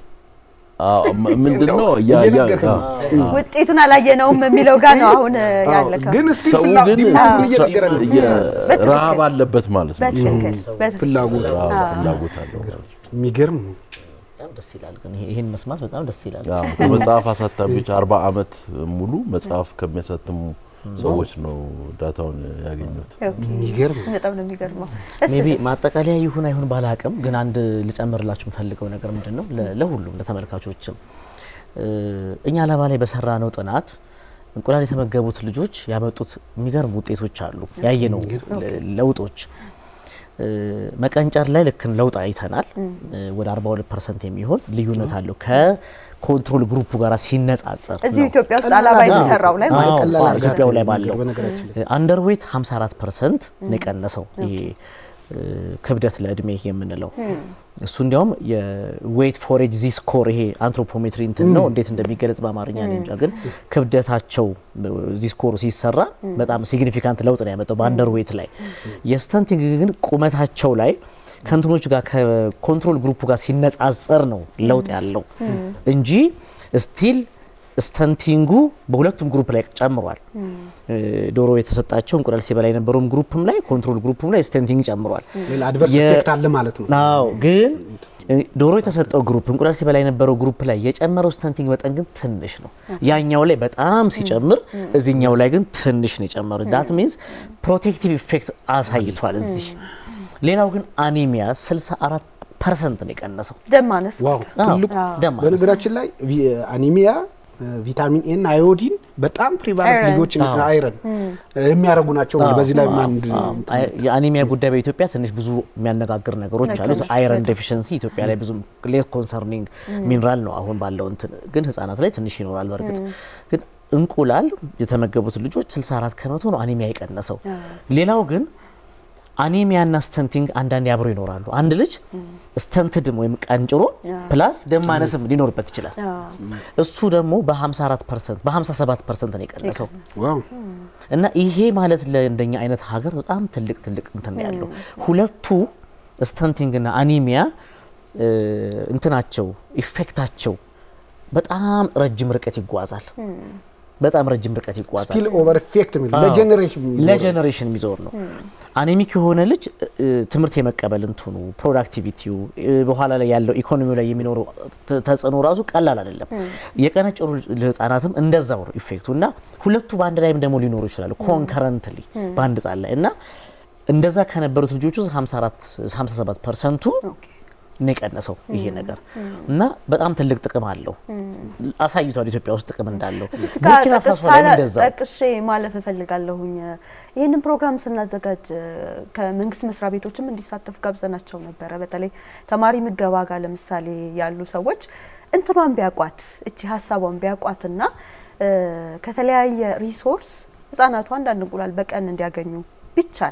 من دنو يا وتأتون على ينوم ميلوغانو هون يعلك. جنس في اللعب راب على بيت مالس. في اللعبوت هذا. ميجرم. تام دسيلال كن هين مسماس بتام دسيلال. مسافة ستة بيج أربع عامات مولو مسافة كم ستة سويتشنو داتون يعينوت. ميجرم. نتامن ميجرم. ميبي ما تكالي هيون بالهاكم جناند لتأمر لاتشم فلكون أكرم دنو لهولو نتامر كاجوتشم. إني على بالي بس هرانو تنات نقول على ثمن جابوت الجوج يا بتوت ميجرم بتوت شارلو يعينو لوتوش. ما كان شارلا لكن لوت عيثنال ودارباول percent يميون ليونت هالو كه كنترول جروب وغارس هينس أثر. زي توبيا على بعض السرّاو لا ما كلا لا توبيا ولا بالو. underweight 55% نك الناسو. كبدة الأدمية هي من اللو. سنديوم يا weight forage Z score هي anthropometry إنتنو ديت إنت بيجلس بامارين يعني جاكن كبدة هاتشو Z score زي السرّا بتأم significant لو تنايم بتو underweight لاي. يستنتج جاكن كومات هاتشو لاي. كنترول جوجا كنترول جروب وجا سينس أزرنو لوت ياللو. إنجي ستيل استنتينغو بقولكم جروب لايك جمروال. دوروي تستأجون كورال سيبلاين بروم جروبهم لاي كنترول جروبهم لاي استنتينغ جمروال. الأدفيرسيتي تعلم علتهم. ناو جين دوروي تستأجون جروبهم كورال سيبلاين برو جروب لاي يجمرو استنتينغ بتأجن تنشنو. يعني ياولي بتأم سيجمر زين ياولي جن تنشني جمرو. That means protective effect as high it was. ليناو كن أنيميا سلسة أراد percent نيك الناسو. دمانس. واو. كلوك. دمانس. بنقرأش لاي أنيميا فيتامين إن أيودين بتأم بريفارت ليجوتشين أيرن. أنيميا رجونا تشوفه بزيلا مان. أنيميا بودا بيتوبيا تنش بزو مين نقدر نقرأش عليه أيرن deficiency توبيا له بزو ليه concerning mineral نوع هون بالون تنجنس أنا تلات تنشينو على البركة. كن إنكولال يتمجبوت ليجوت سلسة أراد كمتون أنيميا يك الناسو. ليناو كن أنيميا نستنتج عندنا يابرو ينورالو عندلج استنتج مهم كأنجرو بلاس دم ما نسم ينور بتشيله السودة مو ب57% هنيك الناس واو إن إيه مالت الدنيا أين تهاجر تام تلك متنيالو هلا تو استنتجنا أنيميا إنتناتشو إفكتاتشو بتأم رجيم ركتي قوازل بتأم رجيم ركتي قوازل spill over effect ميلو لا generation ميزورنو أنيميك هو نالج تمرتي مكابلن تونو، productivity و بحاله ليالو، economy ولا يمينورو تحسنو رازو كلا لا للا. يكانه أشوف الأناتهم إندزاور effect ونا هلا تو باند رايم دمولي نورو شلالو concurrently باند زعلنا إننا إندزا كان بروت الجوجوز 57% تو نيك الناسو يجي نقدر. نا بدأم تلقي تكمللو. أسايو تاريخ بيوس تكمللو. لكن أفضل إندزا. الشيء ما له ففلق الله هنيا. ين برنامج سنة زكاة كمن قسم سرابي توجه من ديسات في قبضة نشون برا بتالي تماري متجوا على مثالي يالو سويت انترام بيعقات اتجاه سوام بيعقاتنا كتلاقي ريسورس زانا تواندا نقول البك أن ندياجنيو بيتشال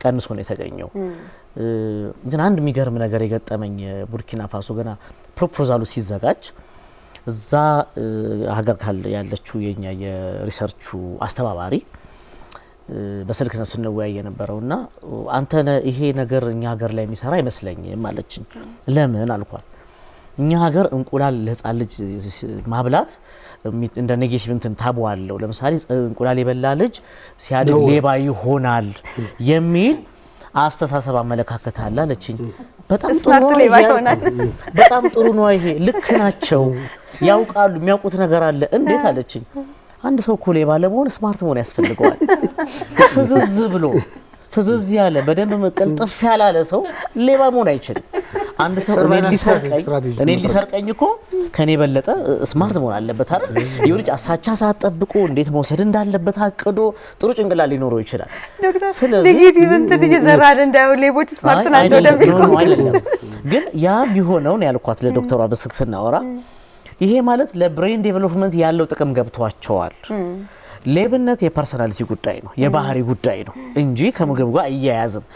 كان نسخون يتجنيو. ممكن عند ميجر من أجريجات أمين بوركينا فاسو جنا proposal وسيزاج. زا هاجر كهال يعني لشو يعني ريسيرش شو أستوى بسلك نفس النوعية نبرونا وأنت أنا إيه نجر نجر لي مسراي مثلاً ما لش لم أنا القول نجر نقول على هذا ما بلاد إن ده نجيش بنتن تابوال ولا مسالي نقول على بلالج سيادة ليباي هونال يميل أستساسا بعملك هكذا لا تشين بتأم تروني بتأم تروني هي لكنها تشو ياوك على مياوك تناجر على إن ده لا تشين عند سو كلية بالمون سمارت مون أسفل الجوال فزز بلو فزز ياله بدن بمكان تفعل على سو ليه بالمون أيشين عند سو نيلي سرك أيجكو كني بلتا سمارت مون على بثار يورج أساتشا سات أبكون ديت موسيرن دال بثار كدو تروش إنجلالي نورو يشرا لقي دي من تري زرارن داو ليه بوش سمارت ناس ولا بيكون جن يا بيهونو نيالو قاتل الدكتور أبو سكسر نورا ይሄ ማለት ለብሬን ዴቨሎፕመንት ያለው ጥቅም ገብቷቸዋል ሌብነት የፐርሰናሊቲ ጉዳይ ነው የባህሪ ጉዳይ ነው እንጂ ከምግብ ጋር አያያዝም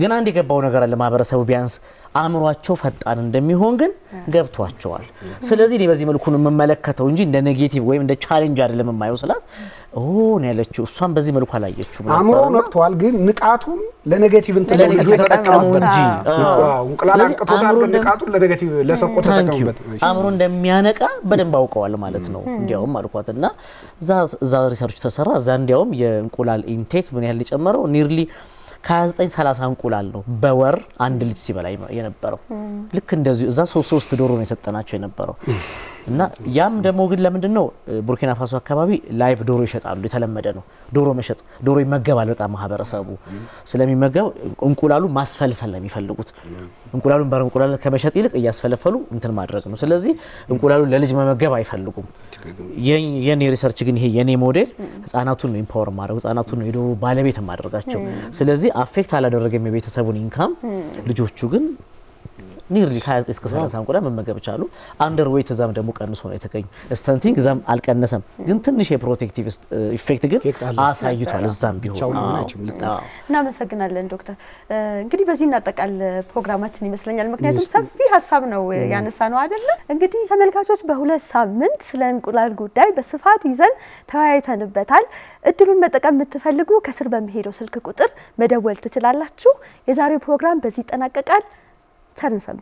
ግን አንድ የገባው ነገር አለ ማበረሰቡ ቢያንስ አምሯቸው ፈጣን እንደሚሆን ግን ገብቷቸዋል ስለዚህ ለዚህ መልኩ ነው መመለከተው እንጂ እንደ ኔጌቲቭ ወይም እንደ ቻሌንጅ አይደለም የማየው ስላት ኦ ነው ያለችው እሷን በዚህ መልኩ አላየችው አምሮ መጥቷል ግን ንቃቱም ለኔጌቲቭ እንትን ነው ተጠቀመው እንጂ አዎ እንቅላል አንቀቶታል ንቃቱን ለኔጌቲቭ ለሰቆተ ተጠቀመበት አምሮ እንደሚያነቃ በደንብ አውቀዋል ማለት ነው እንዲያውም አልኳትና ዛ ሪሰርች ተሰራ ዛ እንዲያውም የእንቁላል ኢንቴክ ምን ያህል ጨመረው ኒርሊ 2930 እንቁላል ነው በወር አንድ ልጅ ሲበላይ የነበረው ልክ እንደዚህ እዛ 3 ዶሮ ነው የሰጠናቸው የነበረው እና ያም ደሞ ግን ለምን ነው ቡርኪና ፋሶ አካባቢ ላይቭ ዶሮ ይሸጣሉ የተለመደ ነው ዶሮ መሸጥ ዶሮ ይመገባል በጣም ማህበረሰቡ ስለሚመገብ እንቁላሉ ማስፈልፈል ነው የሚፈልጉት እንቁላሉን በእንቁላል ከመሸጥ ይልቅ ያስፈልፈሉ እንትን ማድረግ ነው ስለዚህ እንቁላሉ ለልጅ መመገብ አይፈልጉም የኔ ሪሰርች ግን ይሄ የኔ ሞዴል ህፃናቱን ነው ኢምፓወር ማድረግ ህፃናቱን ነው የዶሮ ባለቤት ማድረጋቸው ስለዚህ አፌክት አላደረገም የቤተሰቡን ኢንካም ልጆቹ ግን نيرلي كايز إسكسر السام كلام من مجاب شالو under weight زام ده ممكن نسون يتكين استنتين زام ألك النسم ينتن نشة protective effect كده آس هاي يطلع الزام بيهون نعم سجنا لين دكتور قدي بزين نتك على برنامجني مثلاً يعني المكنياتهم سب فيها سبنو يعني سانو عدلنا قدي كمل كاشوش بهولا سامنت سلان كل الجوداي بس فات يزن توايتها نبتال الدلون متكم متفلقو كسر بمهيرو سلك كتر مداولت تلالتشو يزاري برنامج بزيت أنا كقال ترنسب